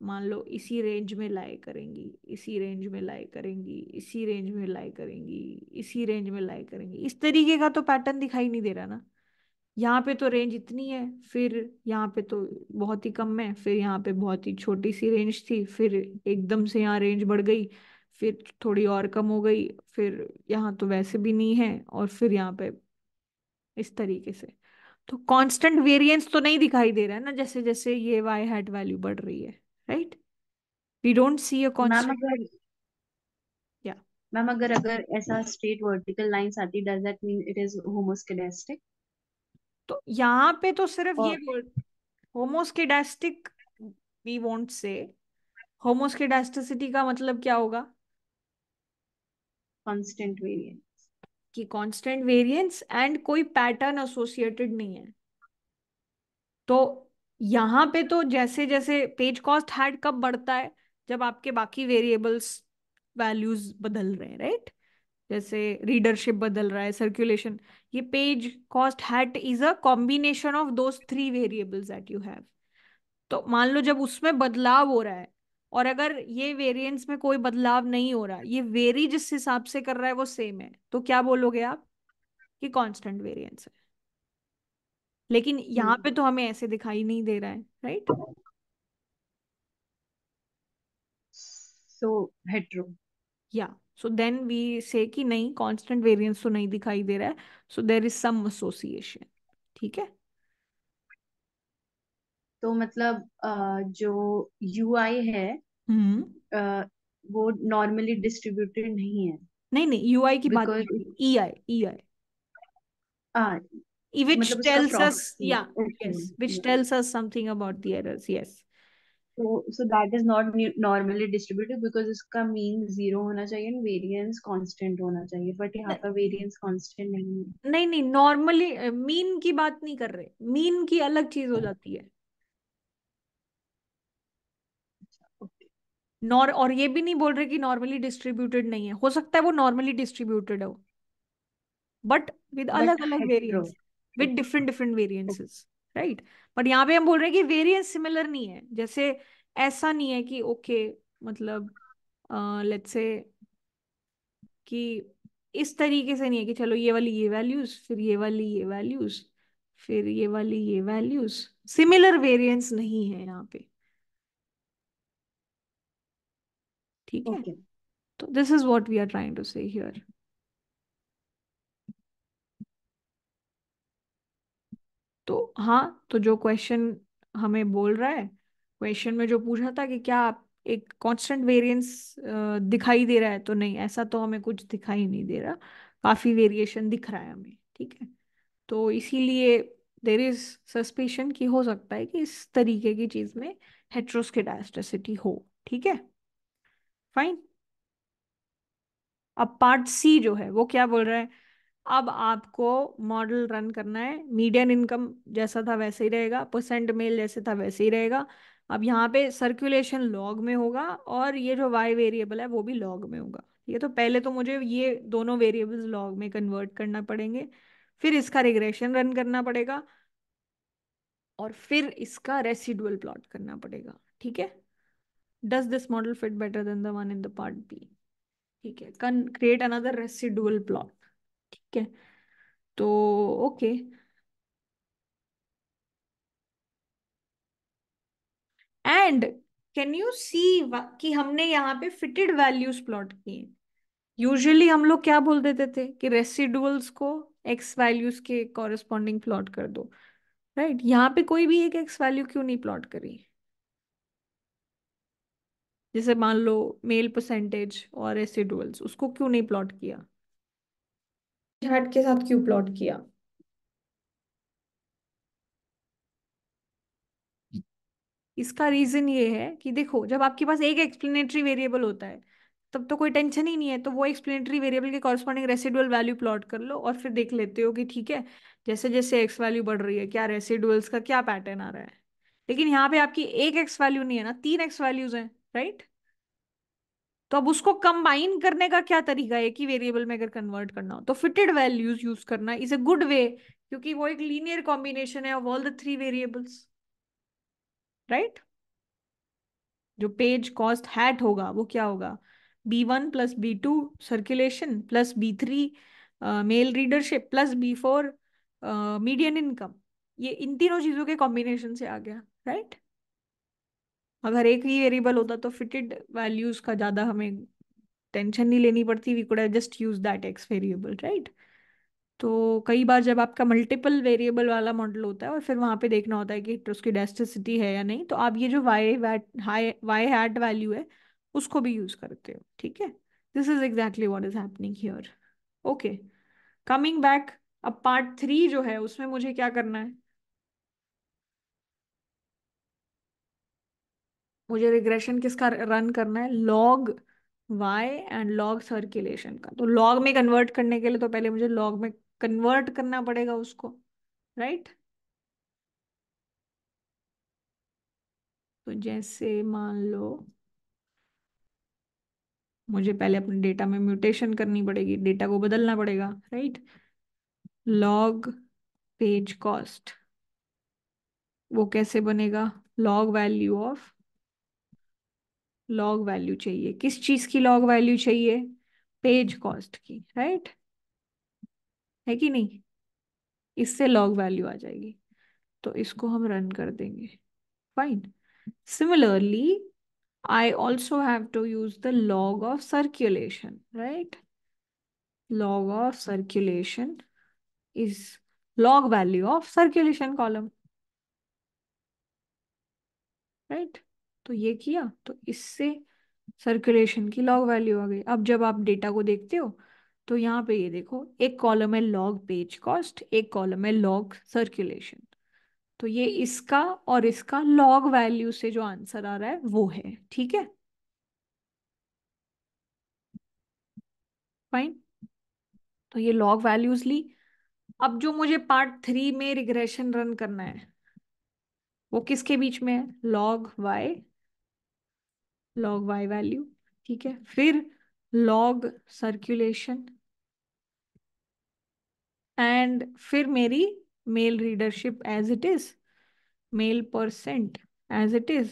मान लो इसी रेंज में लाए करेंगी, इसी रेंज में लाए करेंगी, इसी रेंज में लाए करेंगी, इसी रेंज में लाए करेंगी, इस तरीके का तो पैटर्न दिखाई नहीं दे रहा ना। यहाँ पे तो रेंज इतनी है, फिर यहाँ पे तो बहुत ही कम है, फिर यहाँ पे बहुत ही छोटी सी रेंज थी, फिर एकदम से यहाँ रेंज बढ़ गई, फिर थोड़ी और कम हो गई, फिर यहाँ तो वैसे भी नहीं है, और फिर यहाँ पे इस तरीके से। तो कांस्टेंट वेरिएंस तो नहीं दिखाई दे रहा है ना जैसे जैसे ये वाई हैट वैल्यू बढ़ रही है, right? We don't see a constant. या मैम अगर ऐसा स्ट्रेट वर्टिकल लाइंस आती, does that mean it is homoscedastic? तो यहाँ पे तो सिर्फ ये वर्ड होमोस्केडास्टिक वी वोंट से। होमोस्केडास्टिसिटी का मतलब क्या होगा? Constant variance. कि कांस्टेंट वेरिएंस एंड कोई पैटर्न एसोसिएटेड नहीं है। तो यहाँ पे तो जैसे जैसे पेज कॉस्ट हैड कब बढ़ता है, जब आपके बाकी वेरिएबल्स वैल्यूज बदल रहे हैं, राइट? जैसे रीडरशिप बदल रहा है, सर्कुलेशन। ये page cost hat is a combination of those three variables that you have. तो मान लो जब उसमें बदलाव हो रहा है, और अगर ये वेरिएंस में कोई बदलाव नहीं हो रहा, ये वेरी जिस हिसाब से कर रहा है वो सेम है, तो क्या बोलोगे आप कि कांस्टेंट वेरिएंस है। लेकिन यहाँ पे तो हमें ऐसे दिखाई नहीं दे रहा है, राइट? सो हेट्रो, या सो देन वी से कि नहीं, कांस्टेंट वेरिएंस तो नहीं दिखाई दे रहा है, so there is some association. ठीक है, तो मतलब जो यूआई है वो नॉर्मली डिस्ट्रीब्यूटेड नहीं है। नहीं, यूआई की बात नहीं, ईआई व्हिच टेल्स अस, या yes, which tells us something about the errors. Yes, so that is not normally distributed because इसका मीन जीरो होना चाहिए एंड वेरिएंस कांस्टेंट होना चाहिए, बट यहाँ पर वेरिएंस कांस्टेंट नहीं है। नहीं, नॉर्मली मीन की बात नहीं कर रहे, मीन की अलग चीज हो जाती है। और ये भी नहीं बोल रहे कि नॉर्मली डिस्ट्रीब्यूटेड नहीं है, हो सकता है वो नॉर्मली डिस्ट्रीब्यूटेड हो बट विद अलग अलग variance, with different variances, right? But यहाँ पे हम बोल रहे हैं कि वेरिएंस सिमिलर नहीं है। जैसे ऐसा नहीं है कि मतलब लेट्स से कि इस तरीके से नहीं है कि चलो ये वाली ये वैल्यूज, फिर ये वाली ये वैल्यूज, फिर ये वाली ये वैल्यूज, सिमिलर वेरिएंस नहीं है यहाँ पे। ठीक है, तो this is what we are trying to say here. तो हाँ, तो जो क्वेश्चन हमें बोल रहा है, क्वेश्चन में जो पूछा था कि क्या आप एक कांस्टेंट वेरिएंस दिखाई दे रहा है, तो नहीं, ऐसा तो हमें कुछ दिखाई नहीं दे रहा, काफी वेरिएशन दिख रहा है हमें। ठीक है, तो इसीलिए देयर इज सस्पेशन कि हो सकता है कि इस तरीके की चीज में हेट्रोस्केडास्टिसिटी हो। ठीक है, फाइन। अब पार्ट सी जो है वो क्या बोल रहा है? अब आपको मॉडल रन करना है। मीडियन इनकम जैसा था वैसे ही रहेगा, परसेंट मेल जैसे था वैसे ही रहेगा। अब यहाँ पे सर्कुलेशन लॉग में होगा और ये जो वाई वेरिएबल है वो भी लॉग में होगा। ये तो पहले तो मुझे ये दोनों वेरिएबल्स लॉग में कन्वर्ट करना पड़ेंगे, फिर इसका रिग्रेशन रन करना पड़ेगा और फिर इसका रेसिडुअल प्लॉट करना पड़ेगा। ठीक है, does this model fit better than the one in the part B? ठीक है, can create another residual plot। ठीक है, तो okay, and can you see कि हमने यहाँ पे fitted values plot किए। यूजुअली हम लोग क्या बोल देते थे कि रेसिडुअल्स को एक्स वैल्यूज के कॉरेस्पॉन्डिंग प्लॉट कर दो, राइट? यहाँ पे कोई भी एक एक्स वैल्यू क्यों नहीं प्लॉट करी? जैसे मान लो मेल परसेंटेज और रेसिडुअल्स, उसको क्यों नहीं प्लॉट किया? हैट के साथ क्यों प्लॉट किया? इसका रीजन ये है कि देखो, जब आपके पास एक एक्सप्लेनेटरी वेरिएबल होता है तब तो कोई टेंशन ही नहीं है। तो वो एक्सप्लेनेटरी वेरिएबल के कॉरस्पॉन्डिंग रेसिडुअल वैल्यू प्लॉट कर लो और फिर देख लेते हो कि ठीक है जैसे जैसे एक्स वैल्यू बढ़ रही है क्या रेसिडुअल्स का क्या पैटर्न आ रहा है। लेकिन यहाँ पे आपकी एक एक्स वैल्यू नहीं है ना, 3 एक्स वैल्यूज हैं, राइट। तो अब उसको कंबाइन करने का क्या तरीका है कि वेरिएबल में अगर कन्वर्ट करना हो तो फिटेड वैल्यूज यूज करना इज अ गुड वे, क्योंकि वो एक लीनियर कॉम्बिनेशन है of all the 3 variables, right. जो पेज कॉस्ट हैट होगा वो क्या होगा, B1 plus B2 circulation plus B3 male readership plus B4 median income, ये इन तीनों चीजों के कॉम्बिनेशन से आ गया, राइट। अगर एक ही वेरिएबल होता तो फिटेड वैल्यूज का ज्यादा हमें टेंशन नहीं लेनी पड़ती, we could have just use that x variable, right. तो कई बार जब आपका मल्टीपल वेरिएबल वाला मॉडल होता है और फिर वहां पे देखना होता है कि उसकी डेस्टिसिटी है या नहीं, तो आप ये जो वाई हैट वैल्यू है उसको भी यूज करते हो, ठीक है। This is exactly what is happening here. Okay, coming back, अब पार्ट 3 जो है उसमें मुझे क्या करना है, मुझे रिग्रेशन किसका रन करना है, log Y and log circulation का। तो लॉग में कन्वर्ट करने के लिए तो पहले मुझे लॉग में कन्वर्ट करना पड़ेगा उसको, राइट। तो जैसे मान लो मुझे पहले अपने डेटा में म्यूटेशन करनी पड़ेगी, डेटा को बदलना पड़ेगा, राइट। लॉग पेज कॉस्ट वो कैसे बनेगा, log value of, log value चाहिए किस चीज की, लॉग वैल्यू चाहिए पेज कॉस्ट की, राइट, है कि नहीं। इससे लॉग वैल्यू आ जाएगी तो इसको हम रन कर देंगे, fine. Similarly I also have to use the log of circulation, right? Log of circulation is log value of circulation column, right? तो ये किया तो इससे circulation की log value आ गई। अब जब आप data को देखते हो तो यहाँ पे ये देखो, एक column है log page cost, एक column है log circulation, तो ये इसका और इसका लॉग वैल्यू से जो आंसर आ रहा है वो है, ठीक है, फाइन। तो ये लॉग वैल्यूज ली। अब जो मुझे पार्ट 3 में रिग्रेशन रन करना है वो किसके बीच में है, लॉग वाई वैल्यू, ठीक है, फिर लॉग सर्कुलेशन एंड फिर मेरी male readership as it is, male percent as it is,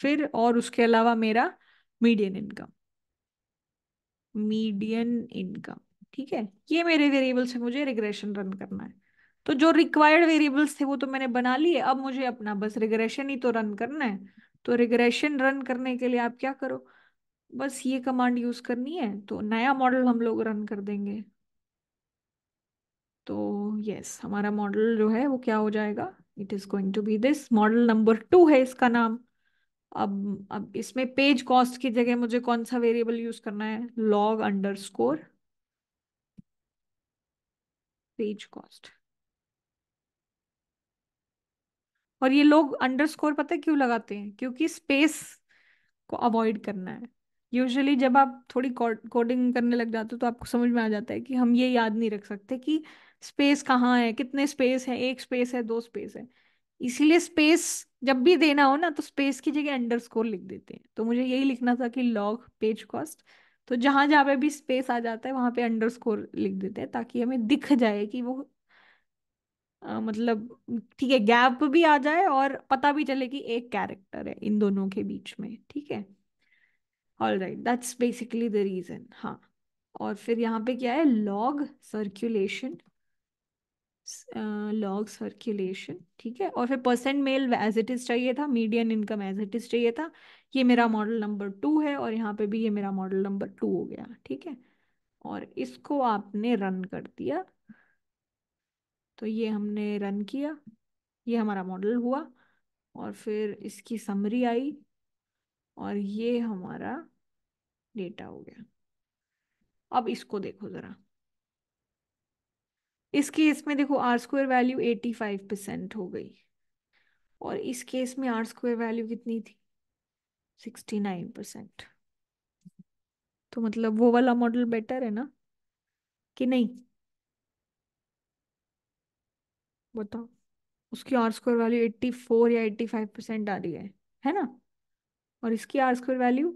फिर और उसके अलावा मेरा मीडियन इनकम, ठीक है। ये मेरे वेरिएबल से मुझे रिग्रेशन रन करना है। तो जो रिक्वायर्ड वेरिएबल्स थे वो तो मैंने बना लिए, अब मुझे अपना बस रिग्रेशन ही तो रन करना है। तो रिग्रेशन रन करने के लिए आप क्या करो, बस ये कमांड यूज करनी है। तो नया मॉडल हम लोग रन कर देंगे, तो यस हमारा मॉडल जो है वो क्या हो जाएगा, it is going to be this, model number 2 है इसका नाम। अब इसमें पेज कॉस्ट की जगह मुझे कौन सा वेरिएबल यूज करना है, लॉग अंडरस्कोर पेज कॉस्ट। और ये लोग अंडरस्कोर पता है क्यों लगाते हैं, क्योंकि स्पेस को अवॉइड करना है। यूजुअली जब आप थोड़ी कोडिंग करने लग जाते हो तो आपको समझ में आ जाता है कि हम ये याद नहीं रख सकते कि स्पेस कहाँ है, कितने स्पेस है, 1 स्पेस है, 2 स्पेस है। इसीलिए स्पेस जब भी देना हो ना तो स्पेस की जगह अंडरस्कोर लिख देते हैं। तो मुझे यही लिखना था कि लॉग पेज कॉस्ट, तो जहां जहाँ पे भी स्पेस आ जाता है वहां पे अंडरस्कोर लिख देते हैं ताकि हमें दिख जाए कि वो मतलब ठीक है, गैप भी आ जाए और पता भी चले कि एक कैरेक्टर है इन दोनों के बीच में, ठीक है। All right, that's basically the reason, हाँ। और फिर यहाँ पे क्या है, लॉग सर्कुलेशन, ठीक है। और फिर percent male as it is चाहिए था, median income as it is चाहिए था। ये मेरा मॉडल नंबर 2 है और यहाँ पे भी ये मेरा मॉडल नंबर 2 हो गया, ठीक है। और इसको आपने रन कर दिया, तो ये हमने रन किया, ये हमारा मॉडल हुआ और फिर इसकी समरी आई और ये हमारा डेटा हो गया। अब इसको देखो जरा, इसके इसमें देखो R² वैल्यू 85% हो गई और इस केस में R² वैल्यू कितनी थी, 69%। तो मतलब वो वाला मॉडल बेटर है ना कि नहीं, बताओ। उसकी आर स्क्वायर वैल्यू 84 या 85% आ रही है ना, और इसकी R square value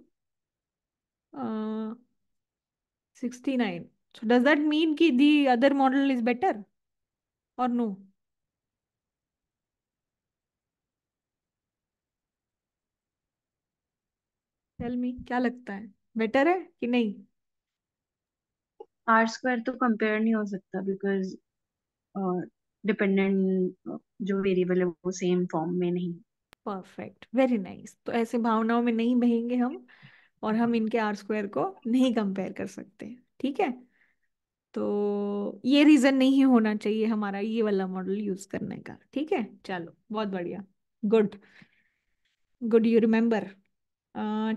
69। So does that mean कि the other model is better और नो? टेल मी, क्या लगता है, बेटर है कि नहीं? आर स्क्वायर तो कंपेयर नहीं हो सकता बिकॉज डिपेंडेंट जो वेरिएबल है वो सेम फॉर्म में नहीं। Perfect, very nice. तो ऐसे भावनाओं में नहीं बहेंगे हम, और हम इनके आर स्क्वायर को नहीं कंपेयर कर सकते, ठीक है। तो ये रीजन नहीं होना चाहिए हमारा ये वाला मॉडल यूज करने का, ठीक है। चलो, बहुत बढ़िया, गुड गुड, यू रिमेम्बर।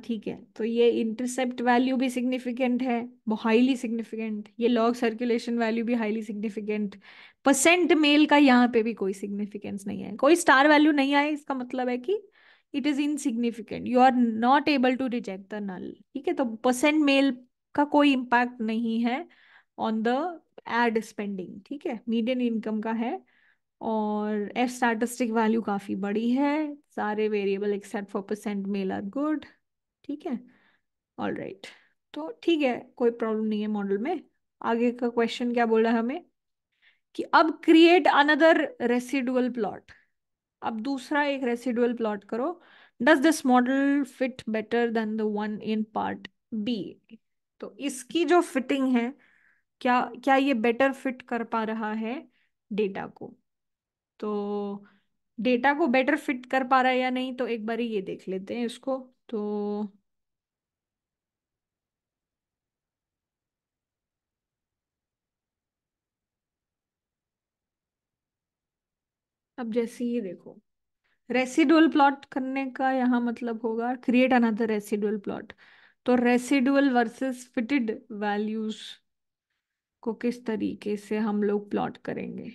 ठीक है, तो ये इंटरसेप्ट वैल्यू भी सिग्निफिकेंट है, हाईली सिग्निफिकेंट। ये लॉग सर्कुलेशन वैल्यू भी हाईली सिग्निफिकेंट। परसेंट मेल का यहाँ पे भी कोई सिग्निफिकेंस नहीं है, कोई स्टार वैल्यू नहीं आए, इसका मतलब है कि it is insignificant, you are not able to reject the null, ठीक है। तो परसेंट मेल का कोई इम्पैक्ट नहीं है ऑन द एड स्पेंडिंग, ठीक है, मीडियन इनकम का है। और एफ स्टैटिस्टिक वैल्यू काफी बड़ी है, सारे variable except for percent male are good, ठीक है। ऑल राइट, तो ठीक है, कोई प्रॉब्लम नहीं है मॉडल में। आगे का क्वेश्चन क्या बोला हमें कि अब क्रिएट अनदर रेसिडुअल प्लॉट, अब दूसरा एक रेसिडुअल प्लॉट करो। Does this model fit better than the one in part B? तो इसकी जो फिटिंग है, क्या क्या ये बेटर फिट कर पा रहा है डेटा को? तो डेटा को बेटर फिट कर पा रहा है या नहीं, तो एक बार ये देख लेते हैं इसको। तो अब जैसे ये देखो, रेसिडुअल प्लॉट करने का यहाँ मतलब होगा क्रिएट अनदर रेसिडुअल प्लॉट। तो रेसिडुअल वर्सेस फिटेड वैल्यूज को किस तरीके से हम लोग प्लॉट करेंगे,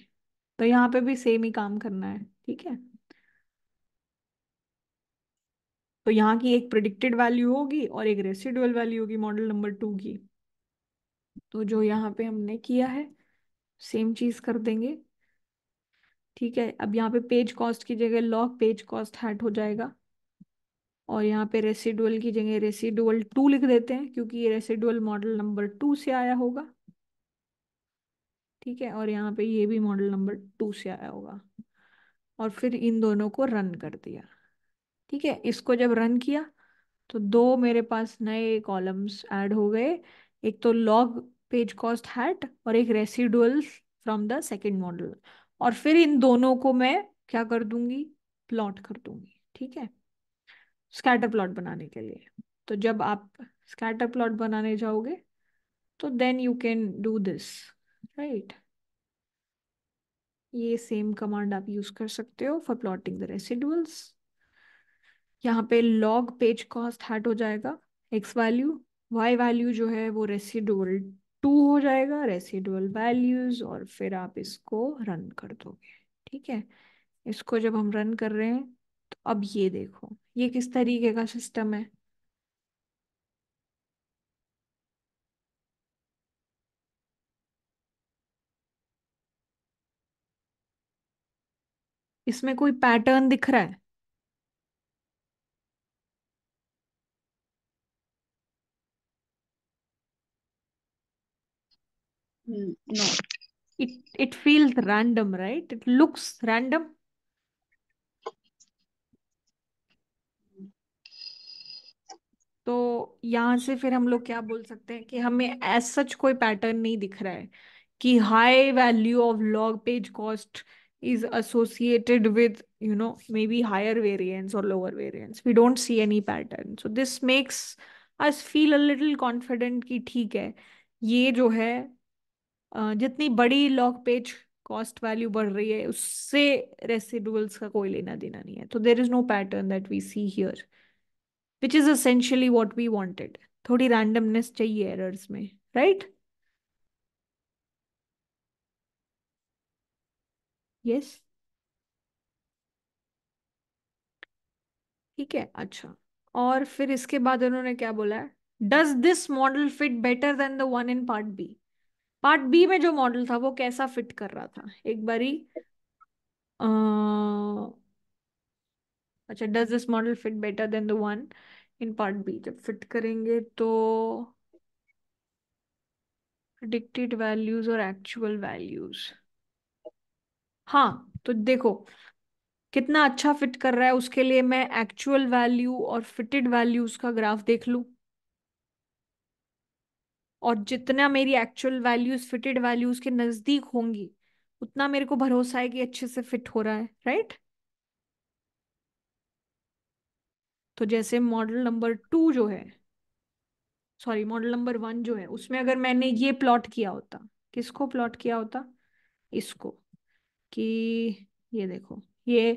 तो यहाँ पे भी सेम ही काम करना है, ठीक है। तो यहाँ की एक प्रेडिक्टेड वैल्यू होगी और एक रेसिडुअल वैल्यू होगी मॉडल नंबर 2 की। तो जो यहाँ पे हमने किया है सेम चीज कर देंगे, ठीक है। अब यहाँ पे पेज कॉस्ट की जगह लॉग पेज कॉस्ट हैट हो जाएगा, और यहाँ पे रेसिडुअल की जगह रेसिडुअल 2 लिख देते हैं, क्योंकि ये रेसिडुअल मॉडल नंबर 2 से आया होगा, ठीक है। और यहाँ पे ये भी मॉडल नंबर 2 से आया होगा, और फिर इन दोनों को रन कर दिया, ठीक है। इसको जब रन किया तो 2 मेरे पास नए कॉलम्स ऐड हो गए, एक तो लॉग पेज कॉस्ट हैट और एक residual from the second model, और फिर इन दोनों को मैं क्या कर दूंगी, प्लॉट कर दूंगी, ठीक है, स्कैटर प्लॉट बनाने के लिए। तो जब आप स्कैटर प्लॉट बनाने जाओगे तो then you can do this, right. ये सेम कमांड आप यूज कर सकते हो फॉर प्लॉटिंग द रेसिडुअल्स। यहाँ पे लॉग पेज कॉस्ट हैट हो जाएगा एक्स वैल्यू, वाई वैल्यू जो है वो रेसिडुअल 2 हो जाएगा, रेसिडुअल वैल्यूज, और फिर आप इसको रन कर दोगे, ठीक है। इसको जब हम रन कर रहे हैं तो अब ये देखो, ये किस तरीके का सिस्टम है। इसमें कोई पैटर्न दिख रहा है? No. It feels random, right? It looks random. तो यहाँ से फिर हम लोग क्या बोल सकते हैं कि हमें एज सच कोई पैटर्न नहीं दिख रहा है कि high value of log page cost is associated with maybe higher variance or lower variance. We don't see any pattern, so this makes us feel a little confident कि ठीक है, ये जो है जितनी बड़ी log page cost value बढ़ रही है उससे residuals का कोई लेना देना नहीं है. तो there is no pattern that we see here, which is essentially what we wanted. थोड़ी randomness चाहिए errors में, right? Yes, ठीक है, अच्छा। और फिर इसके बाद उन्होंने क्या बोला है, does this model fit better than the one in part B? Part B में जो मॉडल था वो कैसा फिट कर रहा था, एक बारी अच्छा, does this model fit better than the one in part B, जब फिट करेंगे तो प्रेडिक्टेड वैल्यूज और एक्चुअल वैल्यूज। हाँ तो देखो कितना अच्छा फिट कर रहा है, उसके लिए मैं एक्चुअल वैल्यू और फिटेड वैल्यूज का ग्राफ देख लूं, और जितना मेरी एक्चुअल वैल्यूज फिटेड वैल्यूज के नजदीक होंगी उतना मेरे को भरोसा है कि अच्छे से फिट हो रहा है, राइट। तो जैसे मॉडल नंबर 2 जो है, सॉरी मॉडल नंबर 1 जो है, उसमें अगर मैंने ये प्लॉट किया होता, किसको प्लॉट किया होता, इसको, कि ये देखो ये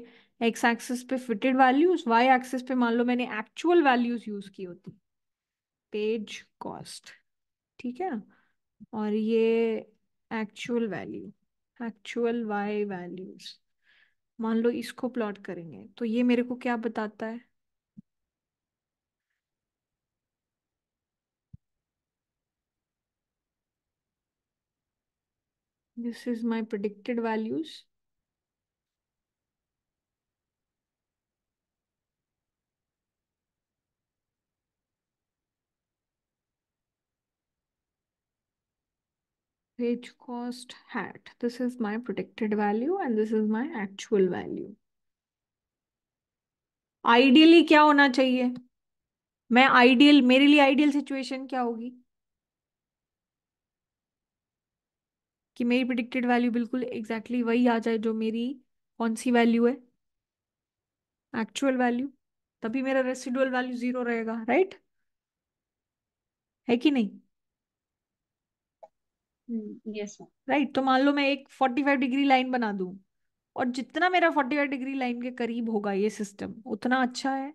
एक्स एक्सिस पे फिटेड वैल्यूज, वाई एक्सिस पे मान लो मैंने एक्चुअल वैल्यूज यूज की होती, पेज कॉस्ट, ठीक है, और ये actual value, actual Y values, मान लो इसको प्लॉट करेंगे तो ये मेरे को क्या बताता है, this is my predicted values, page cost hat, this is my predicted value and this is my actual value. Ideally क्या होना चाहिए, मैं ideal, मेरे लिए ideal situation क्या होगी, कि मेरी predicted value बिल्कुल exactly वही आ जाए जो मेरी कौन सी value है, actual value, तभी मेरा residual value 0 रहेगा, right? है कि नहीं? Yes right. तो मान लो मैं एक 45 डिग्री लाइन बना दूं, और जितना मेरा 45 डिग्री लाइन के करीब होगा ये सिस्टम उतना अच्छा है,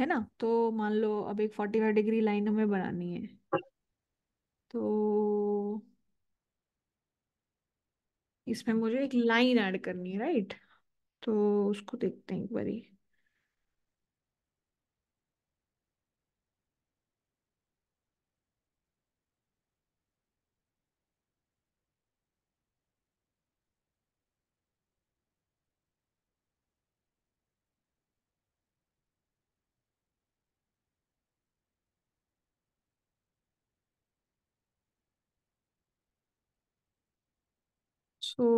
है ना। तो मान लो अब एक 45 डिग्री लाइन हमें बनानी है, तो इसमें मुझे एक लाइन ऐड करनी है, राइट। तो उसको देखते हैं एक बारी, तो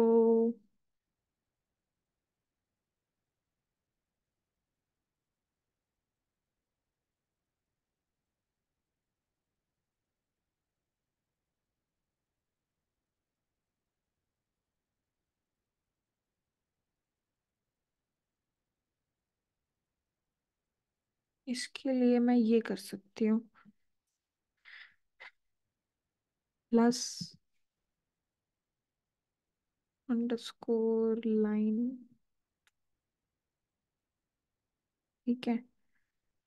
इसके लिए मैं ये कर सकती हूँ, प्लस अंडरस्कोर लाइन, ठीक है,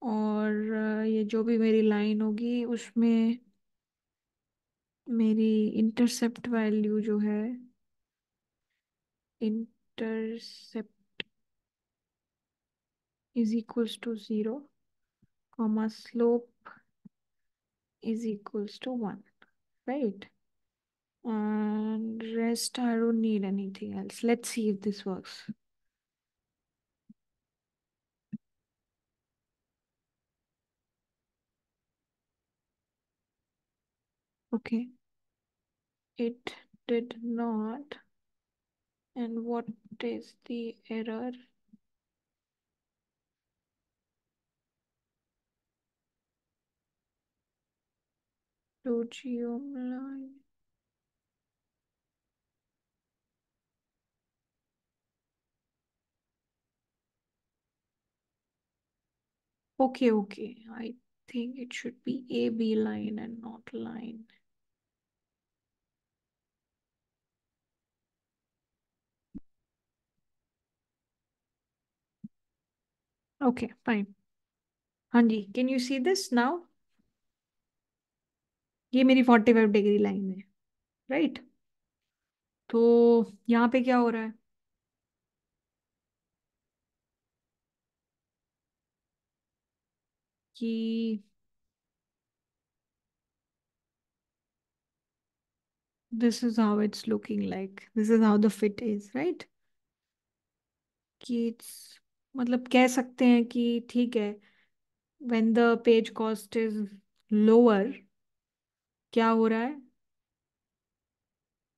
और ये जो भी मेरी लाइन होगी उसमें मेरी इंटरसेप्ट वैल्यू जो है, intercept is equals to 0, comma slope is equals to 1, right, and rest I don't need anything else. Let's see if this works. Okay, it did not. And what is the error? Logioline. Okay. I think it should be AB line and not line. Okay, fine. Hanji, can you see this now? ये मेरी 45 degree line है, right. तो यहाँ पे क्या हो रहा है, कि this is how it's looking like, this is how the fit is, right? कि it's मतलब कह सकते हैं कि ठीक है, when the page cost is lower, क्या हो रहा है?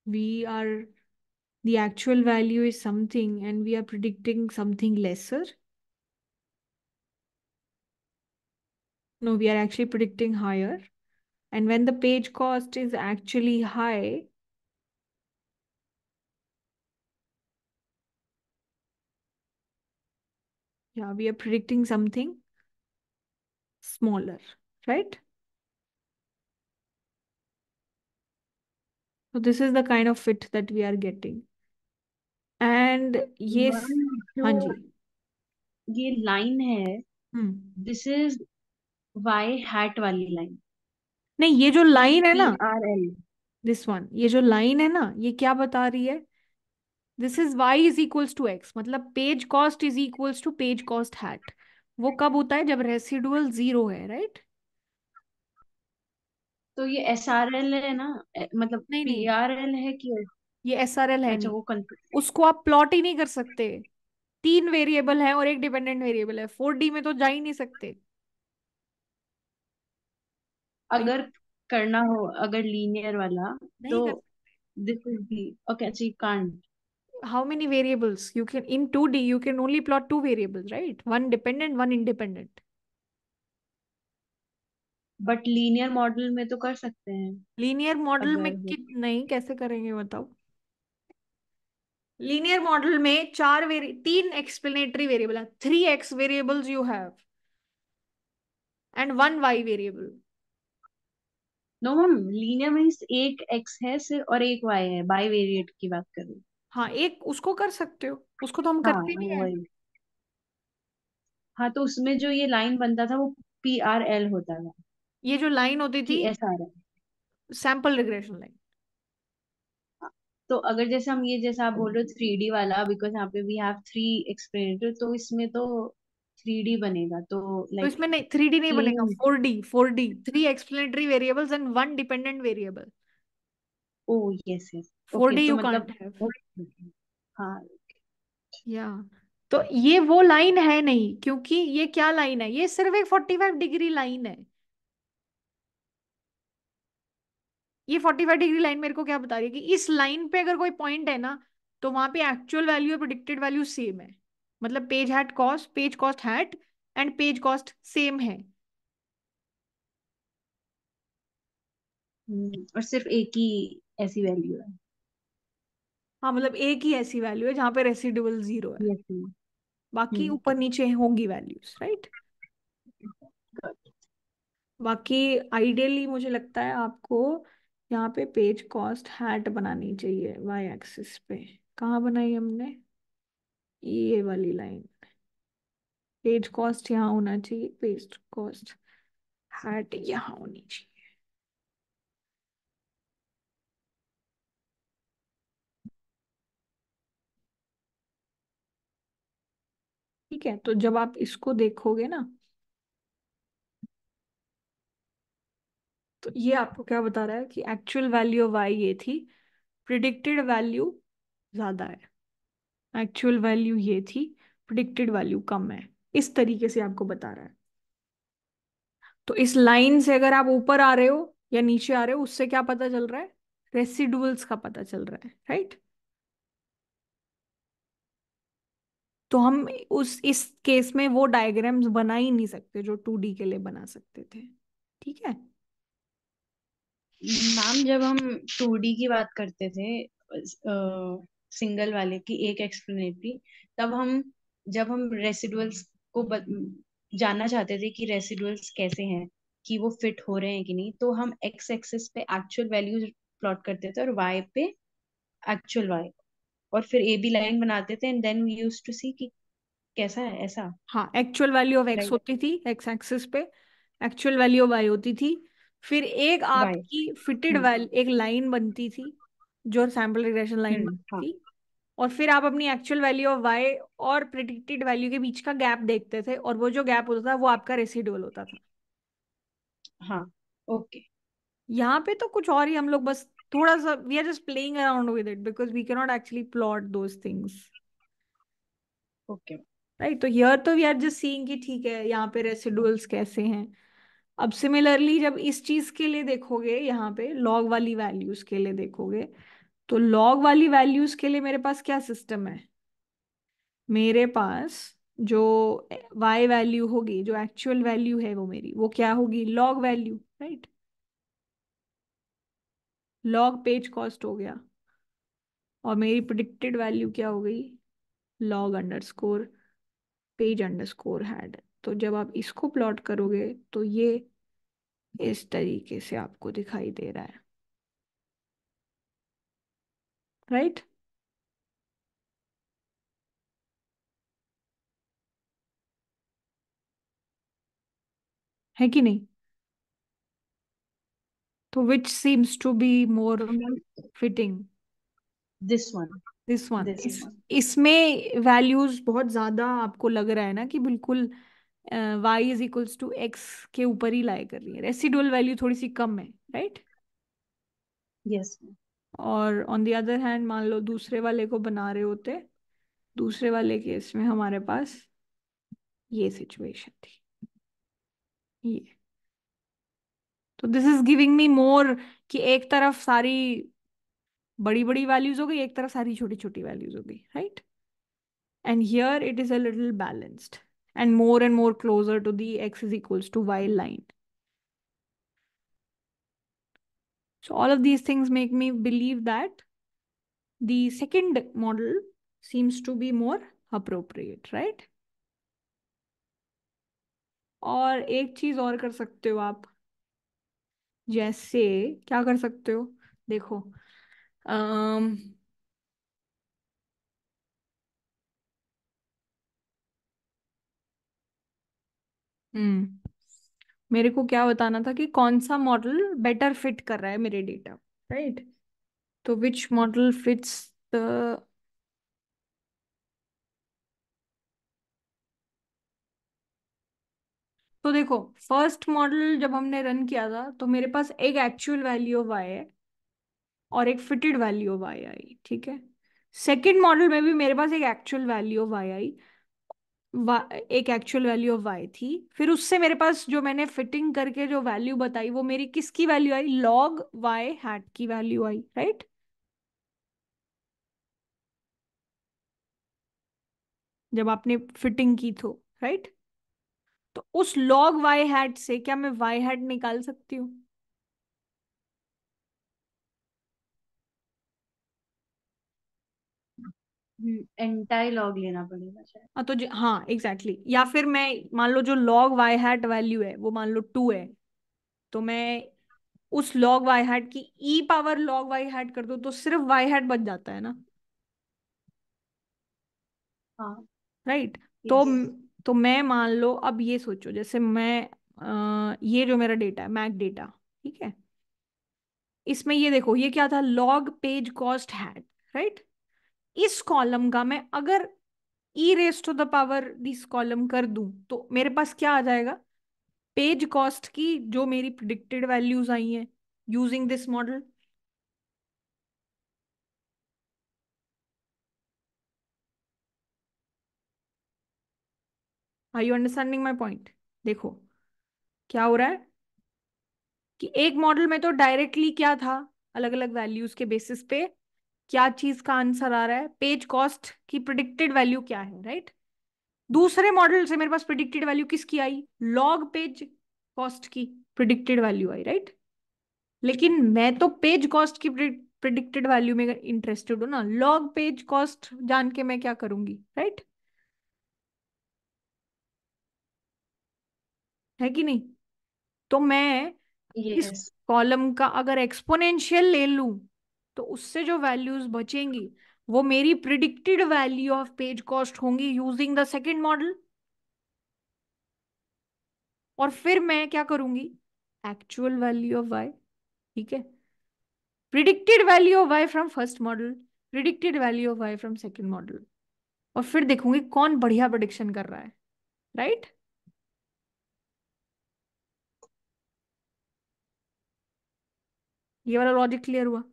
We are, the actual value is something and we are predicting something lesser. No, we are actually predicting higher. And when the page cost is actually high, yeah, we are predicting something smaller, right? So this is the kind of fit that we are getting. And yes, ये line है, this is y hat वाली line. नहीं, ये जो line है ना, this one, ये जो लाइन है ना, ये क्या बता रही है? This is Y is equals to x, मतलब page cost is equals to page cost hat. वो कब होता है? जब रेसिडुअल जीरो है, राइट? तो ये एसआरएल है ना, मतलब नहीं, पीआरएल है कि ये एसआरएल है? अच्छा, वो उसको आप प्लॉट ही नहीं कर सकते. 3 वेरिएबल है और 1 डिपेंडेंट वेरिएबल है, 4D में तो जा ही नहीं सकते. अगर करना हो, अगर लीनियर वाला तो this is the. Okay, so you can't. How many variables you can in 2D? You can only plot 2 variables, right? 1 dependent, 1 independent. But linear model में तो कर सकते हैं. लीनियर मॉडल में नहीं, कैसे करेंगे बताओ? लीनियर मॉडल में 3 एक्सप्लेनेटरी वेरिएबल है, 3x variables you have and 1 y variable. No ma'am, linear means 1 x है सिर्फ और 1 y है. बाई वेरिएट की बात करूं, हाँ, एक उसको कर सकते हो, उसको तो हम करते नहीं हैं. हाँ, तो उसमें जो ये लाइन बनता था वो PRL होता था. ये जो लाइन होती थी सैंपल रिग्रेशन लाइन. तो अगर जैसे हम ये, जैसा आप बोल रहे हो 3D वाला, बिकॉज यहाँ पे वी हैव 3 एक्सपेरिमेंटर, तो इसमें तो 3D बनेगा. तो इसमें नहीं, 3D नहीं बनेगा, 4D. 3 explanatory variables and 1 dependent variable. Oh yes yes, 4D you can't have. हां या, तो ये वो लाइन है नहीं, क्योंकि ये क्या लाइन है? ये सिर्फ एक 45 डिग्री लाइन है. ये 45 डिग्री लाइन मेरे को क्या बता रही है कि इस लाइन पे अगर कोई पॉइंट है ना, तो वहां पे एक्चुअल वैल्यू और प्रेडिक्टेड वैल्यू सेम है. मतलब page cost hat and page cost same है, और सिर्फ एक ही ऐसी वैल्यू है. हाँ, मतलब एक ही ऐसी वैल्यू है जहां पे रेसिडुअल जीरो है. बाकी ऊपर नीचे होंगी वैल्यूज, राइट? बाकी आइडियली मुझे लगता है आपको यहाँ पे पेज कॉस्ट हैट बनानी चाहिए वाई एक्सिस पे. कहाँ बनाई हमने? ये वाली लाइन, पेज कॉस्ट यहाँ होना चाहिए, पेज कॉस्ट हैट यहाँ होनी चाहिए. ठीक है, तो जब आप इसको देखोगे ना, तो ये आपको क्या बता रहा है कि एक्चुअल वैल्यू वाई ये थी, प्रिडिक्टेड वैल्यू ज्यादा है. एक्चुअल वैल्यू ये थी, प्रिडिक्टेड वैल्यू कम है. इस तरीके से आपको बता रहा है. तो इस लाइन से अगर आप ऊपर आ रहे हो या नीचे आ रहे हो, उससे क्या पता चल रहा है? रेसिडुअल्स का पता चल रहा है, राइट? तो हम इस केस में वो डायग्राम्स बना ही नहीं सकते जो 2D के लिए बना सकते थे. ठीक है मैम, जब हम 2D की बात करते थे सिंगल वाले की एक एक्सप्लेनेटरी, तब हम रेसिडुअल्स को जानना चाहते थे कि रेसिडुअल्स कैसे हैं, कि वो फिट हो रहे हैं कि नहीं, तो हम एक्स एक्सिस पे एक्चुअल वैल्यूज प्लॉट करते थे और वाई पे एक्चुअल वाई, और फिर ए बी लाइन बनाते थे. And then we used to see कि कैसा है ऐसा. हाँ, एक्चुअल वैल्यू ऑफ एक्स होती थी एक्स एक्सिस पे, एक्चुअल वैल्यू ऑफ वाई होती थी, फिर एक आपकी फिटेड एक लाइन बनती थी जो सैंपल रिग्रेशन लाइन बनती थी, और फिर आप अपनी एक्चुअल वैल्यू ऑफ वाई और प्रेडिक्टेड वैल्यू के बीच का गैप देखते थे, और वो जो गैप होता था वो आपका रेसिडुअल होता था। हाँ ओके, यहाँ पे तो कुछ और ही, हम लोग बस थोड़ा सा we are just playing around with it because we can not actually plot those things. Okay right, तो हियर तो वी आर जस्ट सीइंग कि ठीक है यहाँ पे रेसिडुअल्स कैसे हैं। अब सिमिलरली जब इस चीज के लिए देखोगे, यहाँ पे लॉग वाली वैल्यूज के लिए देखोगे, तो लॉग वाली वैल्यूज के लिए मेरे पास क्या सिस्टम है? मेरे पास जो y वैल्यू होगी, जो एक्चुअल वैल्यू है वो मेरी, वो क्या होगी? Log value, right. Log page cost हो गया, और मेरी प्रेडिक्टेड वैल्यू क्या हो गई? Log underscore page underscore hat. तो जब आप इसको प्लॉट करोगे तो ये इस तरीके से आपको दिखाई दे रहा है, राइट right? है कि नहीं? तो which seems to be more fitting? This one. इसमें values बहुत ज्यादा आपको लग रहा है ना कि बिल्कुल y is equals to x के ऊपर ही लाई कर रही है। रेसिडुअल वैल्यू थोड़ी सी कम है, राइट right? Yes yes. और ऑन दी अदर हैंड मान लो दूसरे वाले को बना रहे होते, दूसरे वाले केस में हमारे पास ये सिचुएशन थी ये। तो this is giving me more कि एक तरफ सारी बड़ी बड़ी वैल्यूज हो गई, एक तरफ सारी छोटी छोटी वैल्यूज हो गई, right. And here it is a little balanced and more closer to the x is equals to Y line. So all of these things make me believe that the second model seems to be more appropriate, right? और एक चीज और कर सकते हो आप, जैसे क्या कर सकते हो देखो, मेरे को क्या बताना था कि कौन सा मॉडल बेटर फिट कर रहा है मेरे डेटा, राइट right? तो विच मॉडल फिट्स द तो देखो फर्स्ट मॉडल जब हमने रन किया था तो मेरे पास एक एक्चुअल वैल्यू ऑफ वाई है और एक फिटेड वैल्यू ऑफ वाई आई, ठीक है। सेकंड मॉडल में भी मेरे पास एक एक्चुअल वैल्यू ऑफ वाई आई, एक एक्चुअल वैल्यू ऑफ वाई थी, फिर उससे मेरे पास जो मैंने फिटिंग करके जो वैल्यू बताई वो मेरी किसकी वैल्यू आई? लॉग वाई हैट की वैल्यू आई, राइट। जब आपने फिटिंग की तो राइट, तो उस लॉग वाई हैट से क्या मैं वाई हैट निकाल सकती हूँ? एंटायर लॉग लेना पड़ेगा शायद। तो हाँ एग्जैक्टली या फिर मैं मान लो जो लॉग वाई हैट वैल्यू है वो मान लो 2 है, तो मैं उस लॉग वाई हैट की ई पावर लॉग वाई हैट कर दो तो सिर्फ वाई हैट बच जाता है ना, हाँ राइट right? तो मैं मान लो अब ये सोचो, जैसे मैं ये जो मेरा डेटा है मैक डेटा, ठीक है, इसमें ये देखो ये क्या था? Log page cost hat, right. इस कॉलम का मैं अगर ई raise to the power this column कर दूं तो मेरे पास क्या आ जाएगा? पेज कॉस्ट की जो मेरी प्रेडिक्टेड वैल्यूज आई हैं using this model, are you understanding my point? देखो क्या हो रहा है कि एक मॉडल में तो डायरेक्टली क्या था, अलग अलग वैल्यूज के बेसिस पे क्या चीज का आंसर आ रहा है, पेज कॉस्ट की प्रेडिक्टेड वैल्यू क्या है, राइट। दूसरे मॉडल से मेरे पास प्रेडिक्टेड वैल्यू किसकी आई? लॉग पेज कॉस्ट की प्रेडिक्टेड वैल्यू आई, राइट। लेकिन मैं तो पेज कॉस्ट की प्रेडिक्टेड वैल्यू में इंटरेस्टेड हूं ना, लॉग पेज कॉस्ट जान के मैं क्या करूंगी, राइट। है कि नहीं? तो मैं इस कॉलम का अगर एक्सपोनेंशियल ले लूं तो उससे जो वैल्यूज बचेंगी वो मेरी predicted value of page cost होंगी यूजिंग द सेकंड मॉडल, और फिर मैं क्या करूंगी? एक्चुअल वैल्यू ऑफ वाई, ठीक है, predicted value of Y from first model predicted value of Y from second model, और फिर देखूंगी कौन बढ़िया प्रेडिक्शन कर रहा है, राइट? ये वाला लॉजिक क्लियर हुआ?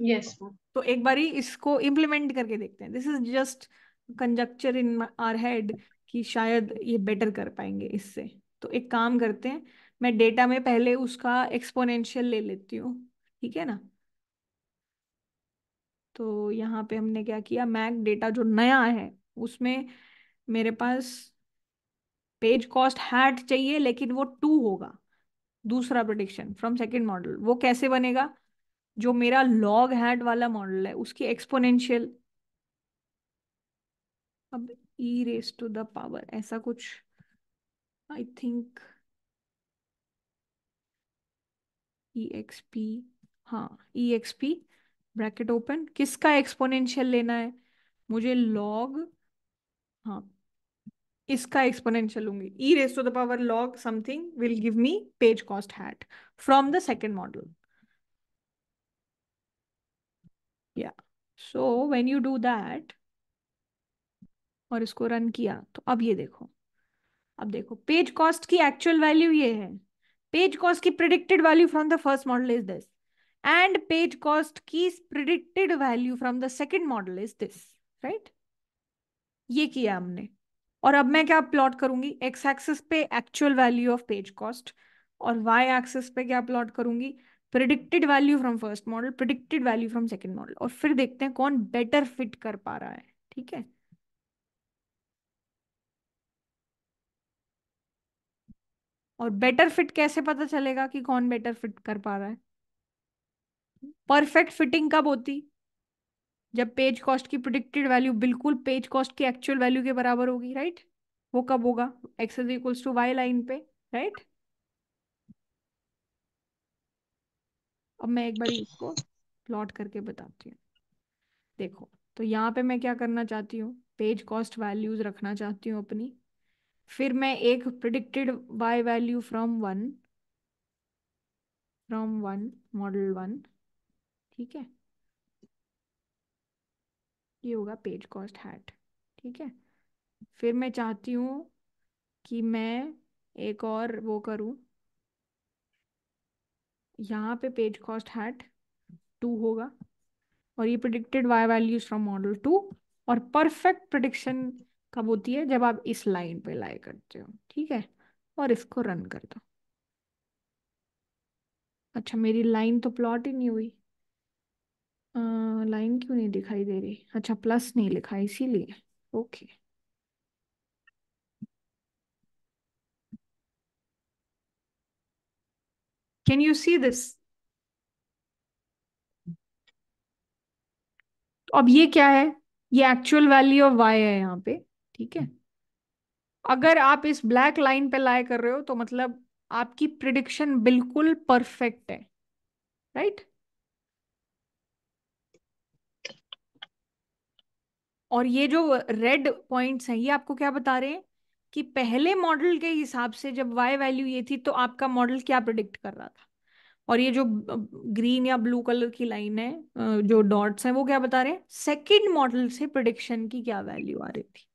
Yes ma'am. तो एक बारी इसको इम्प्लीमेंट करके देखते हैं। This is just conjecture in our head कि शायद ये बेटर कर पाएंगे इससे। तो एक काम करते हैं, मैं डेटा में पहले उसका एक्सपोनेंशियल ले लेती हूँ, ठीक है ना? तो यहाँ पे हमने क्या किया, मैक डेटा जो नया है उसमें मेरे पास पेज कॉस्ट हैड चाहिए, लेकिन वो 2 होगा। दूसरा प्रेडिक्शन फ्रॉम सेकंड मॉडल वो कैसे बनेगा, जो मेरा लॉग हैड वाला मॉडल है उसकी एक्सपोनेंशियल, अब ई रेस टू द पावर ऐसा कुछ, आई थिंक EXP, हाँ EXP ब्रैकेट ओपन, किसका एक्सपोनेंशियल लेना है मुझे, लॉग, हाँ इसका एक्सपोनेंशियल लूंगी, ई raise to the power log something will give me page cost hat from the second model. या so when you do that और इसको रन किया, तो अब ये देखो, अब देखो पेज कॉस्ट की एक्चुअल वैल्यू ये है, पेज कॉस्ट की predicted value from the first model is this, and page cost की predicted value from the second model is this, right? ये किया हमने। और अब मैं क्या प्लॉट करूंगी, एक्स एक्सिस पे actual value of page cost और वाई एक्सिस पे क्या प्लॉट करूंगी, predicted value from first model, predicted value from second model, और फिर देखते हैं कौन बेटर फिट कर पा रहा है, ठीक है? और बेटर फिट कैसे पता चलेगा कि कौन बेटर फिट कर पा रहा है? परफेक्ट फिटिंग कब होती, जब पेज कॉस्ट की प्रिडिक्टेड वैल्यू बिल्कुल पेज कॉस्ट की एक्चुअल वैल्यू के बराबर होगी, राइट? वो कब होगा, X is equals to Y line पे, राइट? अब मैं एक बारी इसको प्लॉट करके बताती हूँ। देखो तो यहाँ पे मैं क्या करना चाहती हूँ, पेज कॉस्ट वैल्यूज रखना चाहती हूँ अपनी, फिर मैं एक predicted Y value from one model 1, ठीक है? ये होगा पेज कॉस्ट हैट, ठीक है? फिर मैं चाहती हूँ कि मैं एक और वो करूँ, यहाँ पे पेज कॉस्ट हैट 2 होगा, और ये predicted Y values from model 2, और परफेक्ट प्रिडिक्शन कब होती है, जब आप इस लाइन पे लाई करते हो, ठीक है? और इसको रन कर दो। अच्छा मेरी लाइन तो प्लॉट ही नहीं हुई, लाइन क्यों नहीं दिखाई दे रही? अच्छा प्लस नहीं लिखा इसीलिए, okay. Can you see this? अब ये क्या है, ये एक्चुअल वैल्यू ऑफ वाई है यहाँ पे, ठीक है? अगर आप इस ब्लैक लाइन पे लाई कर रहे हो तो मतलब आपकी प्रिडिक्शन बिल्कुल परफेक्ट है, राइट? और ये जो रेड पॉइंट्स हैं ये आपको क्या बता रहे हैं कि पहले मॉडल के हिसाब से जब वाई वैल्यू ये थी तो आपका मॉडल क्या प्रिडिक्ट कर रहा था, और ये जो ग्रीन या ब्लू कलर की लाइन है, जो डॉट्स हैं, वो क्या बता रहे हैं सेकंड मॉडल से प्रिडिक्शन की क्या वैल्यू आ रही थी।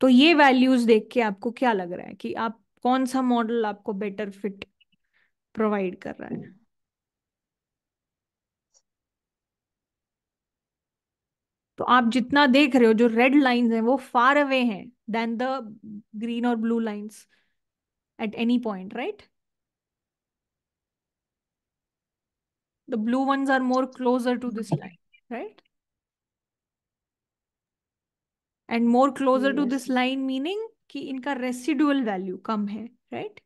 तो ये वैल्यूज देख के आपको क्या लग रहा है कि आप कौन सा मॉडल आपको बेटर फिट प्रोवाइड कर रहा है? तो आप जितना देख रहे हो जो रेड लाइंस हैं वो फार अवे हैं देन द ग्रीन और blue lines at any point, right? The blue ones are more closer to this line, right? And more closer to this line meaning कि इनका residual value कम है, right?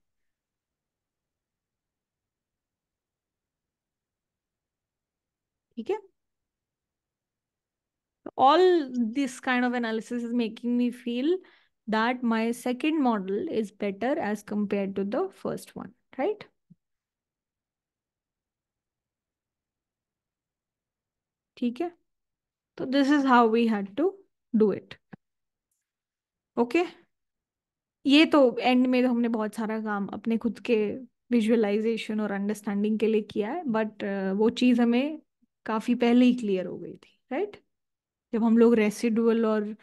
ठीक है? All this kind of analysis is making me feel that my second model is better as compared to the first one, right? ठीक है? तो this is how we had to do it, okay? ये तो and में तो हमने बहुत सारा काम अपने खुद के विजुअलाइजेशन और अंडरस्टैंडिंग के लिए किया है, बट वो चीज़ हमें काफ़ी पहले ही क्लियर हो गई थी, राइट, जब हम लोग रेसिडुअल और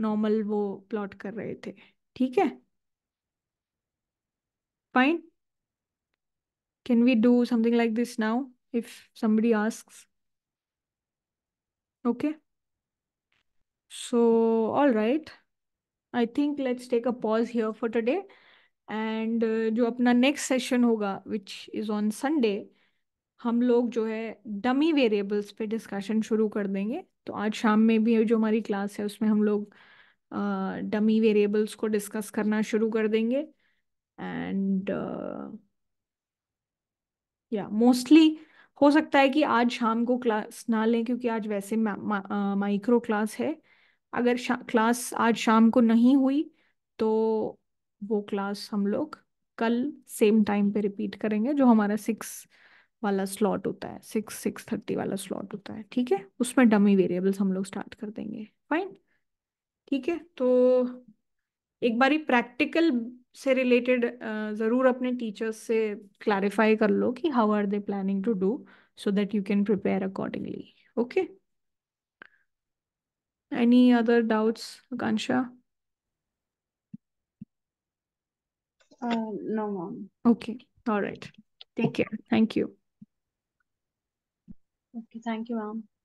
नॉर्मल वो प्लॉट कर रहे थे। ठीक है, fine. Can we do something like this now if somebody asks? Okay, so all right, I think let's take a pause here for today, and जो अपना नेक्स्ट सेशन होगा विच इज़ ऑन संडे, हम लोग जो है dummy variables पे discussion शुरू कर देंगे। तो आज शाम में भी जो हमारी क्लास है उसमें हम लोग डमी वेरिएबल्स को डिस्कस करना शुरू कर देंगे, एंड या मोस्टली हो सकता है कि आज शाम को क्लास ना लें क्योंकि आज वैसे माइक्रो क्लास है। अगर क्लास आज शाम को नहीं हुई तो वो क्लास हम लोग कल सेम टाइम पे रिपीट करेंगे, जो हमारा 6 वाला स्लॉट होता है, 6:30 वाला स्लॉट होता है। ठीक है, उसमें डमी वेरिएबल्स हम लोग स्टार्ट कर देंगे। फाइन, ठीक है। तो एक बारी प्रैक्टिकल से रिलेटेड ज़रूर अपने टीचर्स से क्लैरिफाई कर लो कि how are they planning to do so that you can prepare accordingly. Okay, any other doubts Akanksha? No ma'am. Okay, all right, take care, thank you. Okay, thank you ma'am.